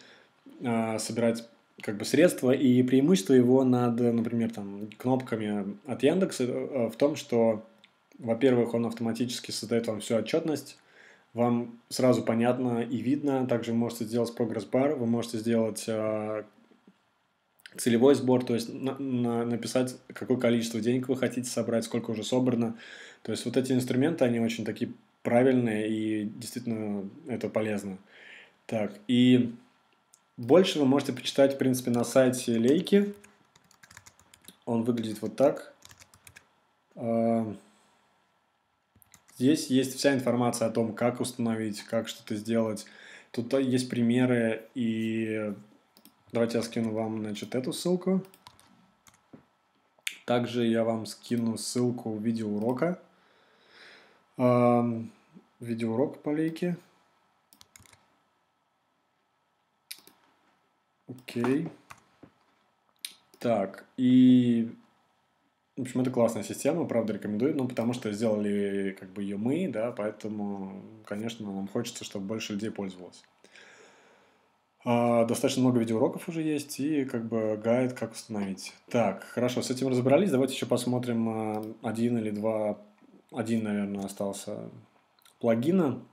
э, собирать как бы средства, и преимущество его над, например, там, кнопками от Яндекса в том, что, во-первых, он автоматически создает вам всю отчетность, вам сразу понятно и видно. Также вы можете сделать прогресс-бар, вы можете сделать э, целевой сбор, то есть на, на, написать, какое количество денег вы хотите собрать, сколько уже собрано. То есть вот эти инструменты, они очень такие правильные, и действительно это полезно. Так, и больше вы можете почитать, в принципе, на сайте Лейки. Он выглядит вот так. Здесь есть вся информация о том, как установить, как что-то сделать. Тут есть примеры, и давайте я скину вам, значит, эту ссылку. Также я вам скину ссылку видеоурока. Эм, видеоурок по Лейке. Окей. Так, и... В общем, это классная система, правда, рекомендую. Ну, потому что сделали как бы ее мы, да, поэтому, конечно, нам хочется, чтобы больше людей пользовалось. Достаточно много видеоуроков уже есть и как бы гайд, как установить. Так, хорошо, с этим разобрались. Давайте еще посмотрим один или два, один, наверное, остался плагина.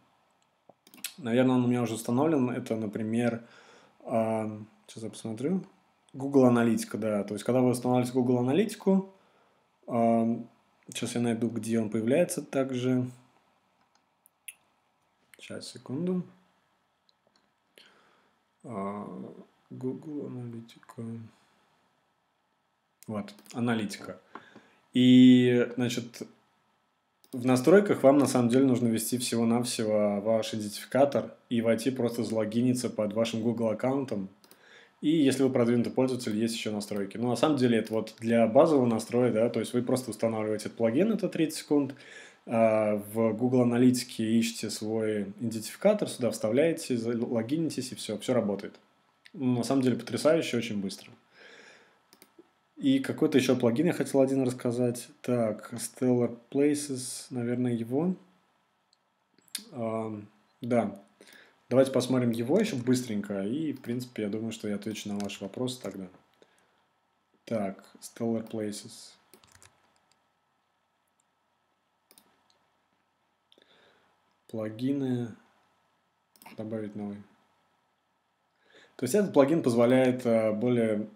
Наверное, он у меня уже установлен. Это, например, сейчас я посмотрю. Google Аналитика, да. То есть, когда вы устанавливаете Google Аналитику, сейчас я найду, где он появляется также. Сейчас, секунду. Google аналитика. Вот, аналитика. И, значит, в настройках вам на самом деле нужно ввести всего-навсего ваш идентификатор и войти просто залогиниться под вашим Google аккаунтом. И если вы продвинутый пользователь, есть еще настройки. Но на самом деле это вот для базового настроя, да, то есть вы просто устанавливаете этот плагин, это тридцать секунд. В Google Аналитике ищете свой идентификатор, сюда вставляете, логинитесь, и все, все работает. На самом деле потрясающе, очень быстро. И какой-то еще плагин я хотел один рассказать. Так, Stellar Places, наверное, его. А, да, давайте посмотрим его еще быстренько, и, в принципе, я думаю, что я отвечу на ваши вопросы тогда. Так, Stellar Places. Плагины. Добавить новый. То есть этот плагин позволяет более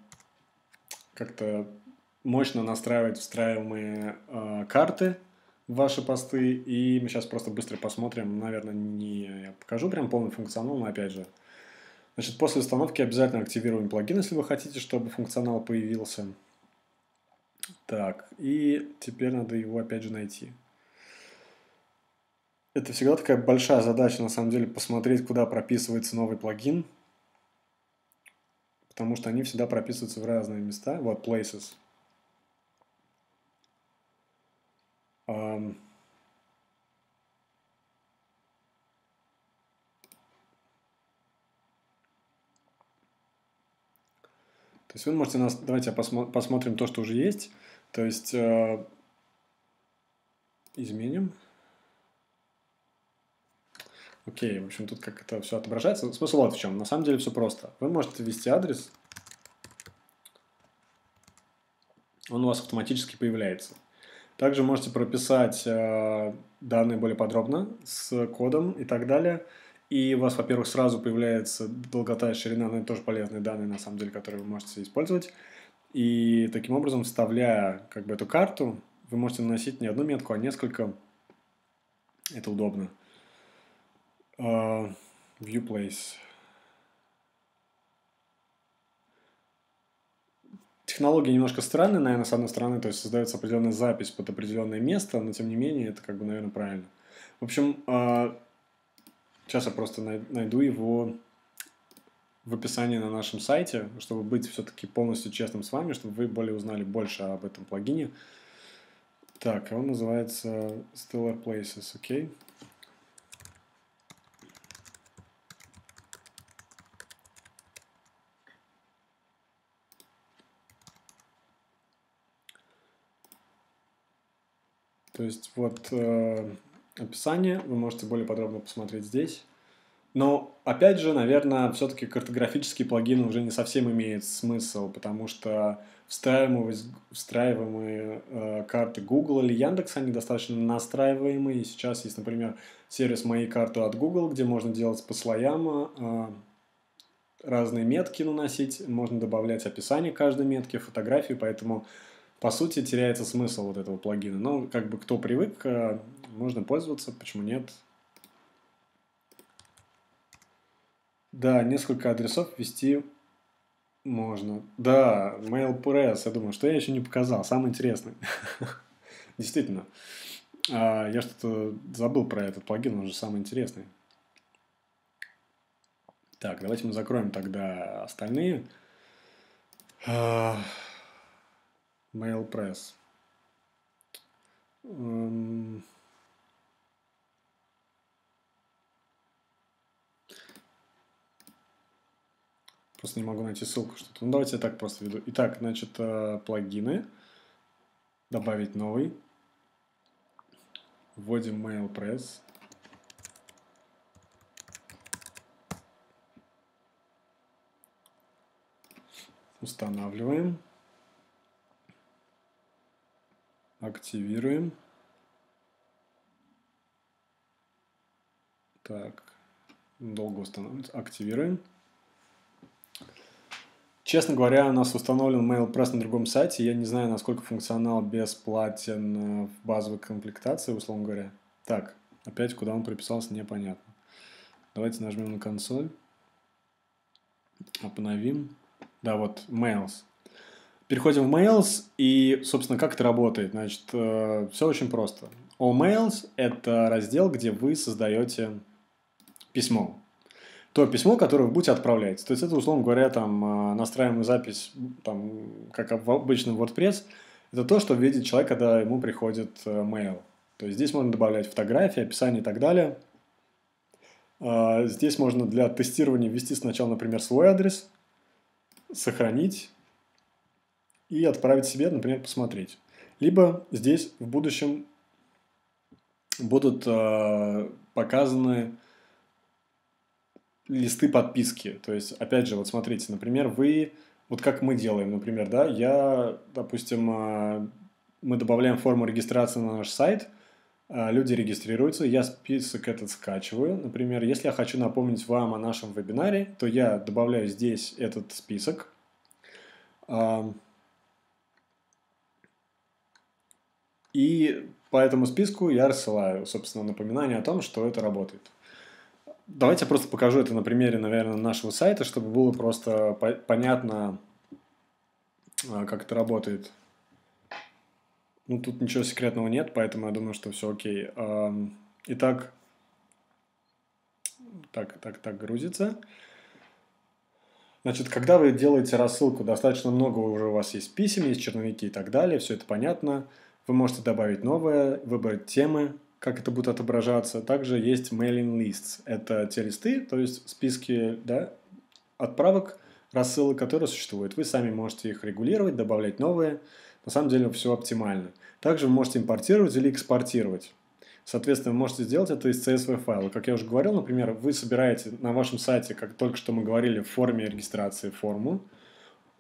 как-то мощно настраивать встраиваемые э, карты в ваши посты. И мы сейчас просто быстро посмотрим. Наверное, не я покажу прям полный функционал, но опять же. Значит, после установки обязательно активируем плагин, если вы хотите, чтобы функционал появился. Так, и теперь надо его опять же найти. Это всегда такая большая задача, на самом деле, посмотреть, куда прописывается новый плагин. Потому что они всегда прописываются в разные места. Вот, places. Um. То есть вы можете... Нас... Давайте посмо... посмотрим то, что уже есть. То есть э... изменим. Окей, okay, в общем, тут как это все отображается. Смысл вот в чем. На самом деле все просто. Вы можете ввести адрес. Он у вас автоматически появляется. Также можете прописать э, данные более подробно с кодом и так далее. И у вас, во-первых, сразу появляется долгота и ширина, но это тоже полезные данные, на самом деле, которые вы можете использовать. И таким образом, вставляя как бы эту карту, вы можете наносить не одну метку, а несколько. Это удобно. Uh, view place. Технология немножко странная, наверное, с одной стороны, то есть создается определенная запись под определенное место, но тем не менее, это как бы, наверное, правильно. В общем... Uh, Сейчас я просто найду его в описании на нашем сайте, чтобы быть все-таки полностью честным с вами, чтобы вы более узнали больше об этом плагине. Так, он называется Stellar Places, окей. Okay. То есть вот... описание, вы можете более подробно посмотреть здесь. Но, опять же, наверное, все-таки картографические плагины уже не совсем имеют смысл, потому что встраиваемые, встраиваемые э, карты Google или Яндекса, они достаточно настраиваемые. Сейчас есть, например, сервис «Мои карты» от Google, где можно делать по слоям э, разные метки наносить, можно добавлять описание каждой метки, фотографии, поэтому... По сути, теряется смысл вот этого плагина. Но как бы кто привык, можно пользоваться, почему нет? Да, несколько адресов ввести можно. Да, MailPress, я думаю, что я еще не показал, самый интересный. Действительно. Я что-то забыл про этот плагин, он же самый интересный. Так, давайте мы закроем тогда остальные. MailPress. Um... Просто не могу найти ссылку что-то. Ну, давайте я так просто веду. Итак, значит, плагины. Добавить новый. Вводим MailPress. Устанавливаем. Активируем. Так, долго устанавливается. Активируем. Честно говоря, у нас установлен MailPress на другом сайте. Я не знаю, насколько функционал бесплатен в базовой комплектации, условно говоря. Так, опять куда он приписался, непонятно. Давайте нажмем на консоль. Обновим. Да, вот, Mails. Переходим в Mails, и, собственно, как это работает? Значит, э, все очень просто. All Mails – это раздел, где вы создаете письмо. То письмо, которое вы будете отправлять. То есть это, условно говоря, там, настраиваемая запись, там, как обычно в WordPress. Это то, что видит человек, когда ему приходит mail. То есть здесь можно добавлять фотографии, описание и так далее. Э, здесь можно для тестирования ввести сначала, например, свой адрес, сохранить. И отправить себе, например, посмотреть. Либо здесь в будущем будут э, показаны листы подписки. То есть, опять же, вот смотрите, например, вы... Вот как мы делаем, например, да, я, допустим, э, мы добавляем форму регистрации на наш сайт, э, люди регистрируются, я список этот скачиваю. Например, если я хочу напомнить вам о нашем вебинаре, то я добавляю здесь этот список. Э, И по этому списку я рассылаю, собственно, напоминание о том, что это работает. Давайте я просто покажу это на примере, наверное, нашего сайта, чтобы было просто понятно, как это работает. Ну, тут ничего секретного нет, поэтому я думаю, что все окей. Итак, так, так, так грузится. Значит, когда вы делаете рассылку, достаточно много уже у вас есть писем, есть черновики и так далее, все это понятно. Вы можете добавить новое, выбрать темы, как это будет отображаться. Также есть mailing lists. Это те листы, то есть списки, да, отправок, рассылок, которые существуют. Вы сами можете их регулировать, добавлять новые. На самом деле все оптимально. Также вы можете импортировать или экспортировать. Соответственно, вы можете сделать это из си эс ви-файла. Как я уже говорил, например, вы собираете на вашем сайте, как только что мы говорили, в форме регистрации форму.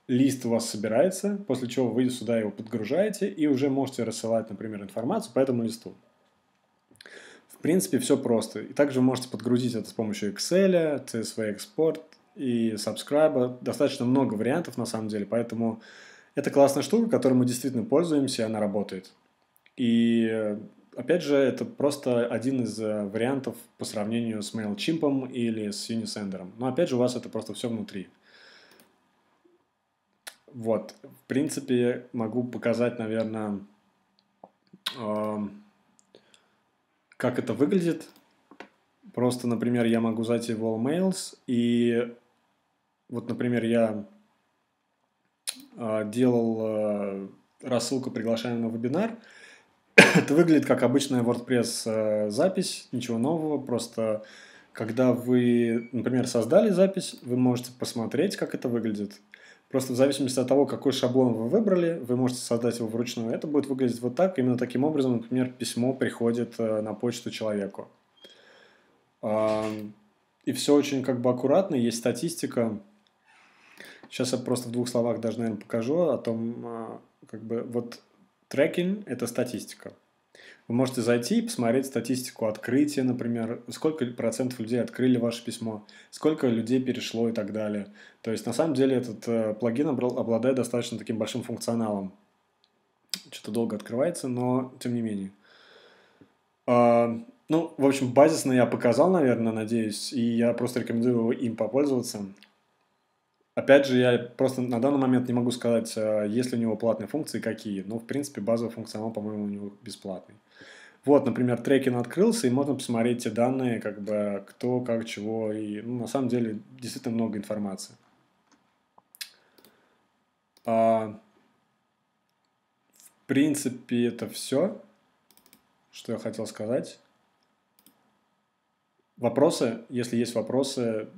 Лист у вас собирается, после чего вы сюда его подгружаете и уже можете рассылать, например, информацию по этому листу. В В принципе, все просто. И также можете подгрузить это с помощью Excel, си эс ви-экспорт и Subscribe. Достаточно много вариантов, на самом деле, поэтому это классная штука, которой мы действительно пользуемся, и она работает. И, опять же, это просто один из вариантов по сравнению с MailChimp или с Unisender. Но, опять же, у вас это просто все внутри. Вот. В принципе, могу показать, наверное, как это выглядит. Просто, например, я могу зайти в All Mails, и вот, например, я делал рассылку «Приглашаем на вебинар». Это выглядит как обычная WordPress-запись, ничего нового, просто когда вы, например, создали запись, вы можете посмотреть, как это выглядит. Просто в зависимости от того, какой шаблон вы выбрали, вы можете создать его вручную. Это будет выглядеть вот так. Именно таким образом, например, письмо приходит на почту человеку. И все очень как бы аккуратно, есть статистика. Сейчас я просто в двух словах даже, наверное, покажу о том, как бы вот трекинг – это статистика. Вы можете зайти и посмотреть статистику открытия, например, сколько процентов людей открыли ваше письмо, сколько людей перешло и так далее. То есть, на самом деле, этот э, плагин обладает достаточно таким большим функционалом. Что-то долго открывается, но тем не менее. А, ну, в общем, базисно я показал, наверное, надеюсь, и я просто рекомендую им попользоваться. Опять же, я просто на данный момент не могу сказать, есть ли у него платные функции, какие. Но, в принципе, базовый функционал, по-моему, у него бесплатный. Вот, например, трекинг открылся, и можно посмотреть те данные, как бы, кто, как, чего. И, ну, на самом деле, действительно много информации. А, в принципе, это все, что я хотел сказать. Вопросы, если есть вопросы...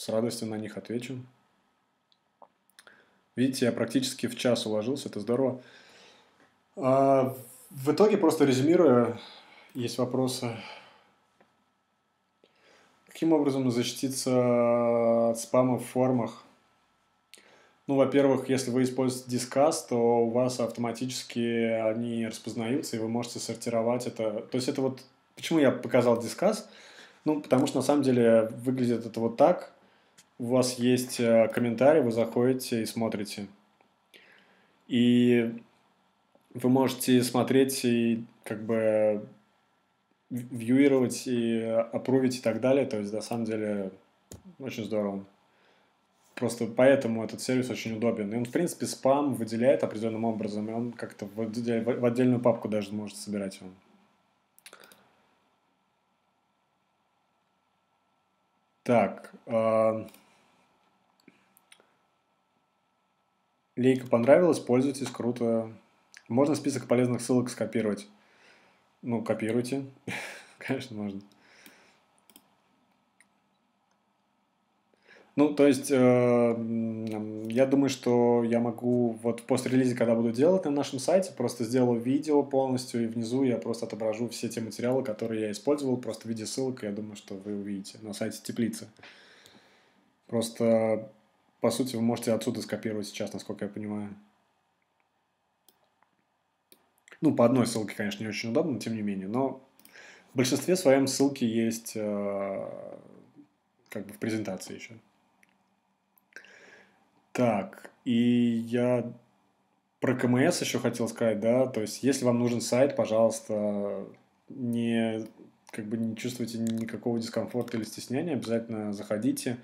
С радостью на них отвечу. Видите, я практически в час уложился, это здорово. А в итоге, просто резюмируя, есть вопросы. Каким образом защититься от спама в формах? Ну, во-первых, если вы используете Disqus, то у вас автоматически они распознаются, и вы можете сортировать это. То есть это вот... Почему я показал Disqus? Ну, потому что на самом деле выглядит это вот так. У вас есть комментарий, вы заходите и смотрите. И вы можете смотреть и как бы вьюировать и аппрувить и так далее. То есть, на самом деле, очень здорово. Просто поэтому этот сервис очень удобен. И он, в принципе, спам выделяет определенным образом. И он как-то в отдельную папку даже может собирать его. Так, э, лейка понравилась, пользуйтесь, круто. Можно список полезных ссылок скопировать? Ну, копируйте, конечно, можно. Ну, то есть, э, я думаю, что я могу вот в пост-релизе, когда буду делать на нашем сайте, просто сделаю видео полностью, и внизу я просто отображу все те материалы, которые я использовал, просто в виде ссылок, я думаю, что вы увидите на сайте Теплицы. Просто, по сути, вы можете отсюда скопировать сейчас, насколько я понимаю. Ну, по одной ссылке, конечно, не очень удобно, тем не менее, но в большинстве своем ссылки есть э, как бы в презентации еще. Так, и я про КМС еще хотел сказать, да, то есть если вам нужен сайт, пожалуйста, не, как бы не чувствуйте никакого дискомфорта или стеснения, обязательно заходите,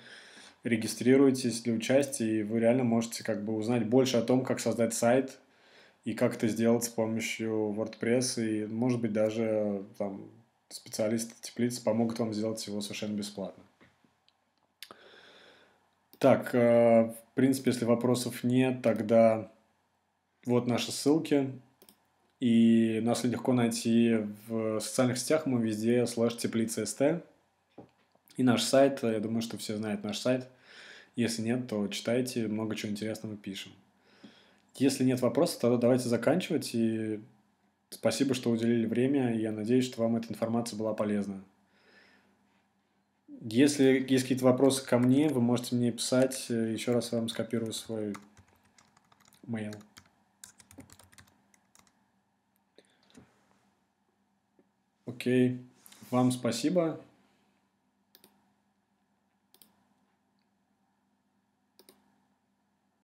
регистрируйтесь для участия, и вы реально можете как бы узнать больше о том, как создать сайт и как это сделать с помощью WordPress, и, может быть, даже там специалисты Теплицы помогут вам сделать его совершенно бесплатно. Так, в принципе, если вопросов нет, тогда вот наши ссылки. И нас легко найти в социальных сетях, мы везде слэш теплица точка эс тэ. И наш сайт, я думаю, что все знают наш сайт. Если нет, то читайте, много чего интересного пишем. Если нет вопросов, тогда давайте заканчивать. И спасибо, что уделили время. Я надеюсь, что вам эта информация была полезна. Если есть какие-то вопросы ко мне, вы можете мне писать. Еще раз я вам скопирую свой mail. Окей. Вам спасибо.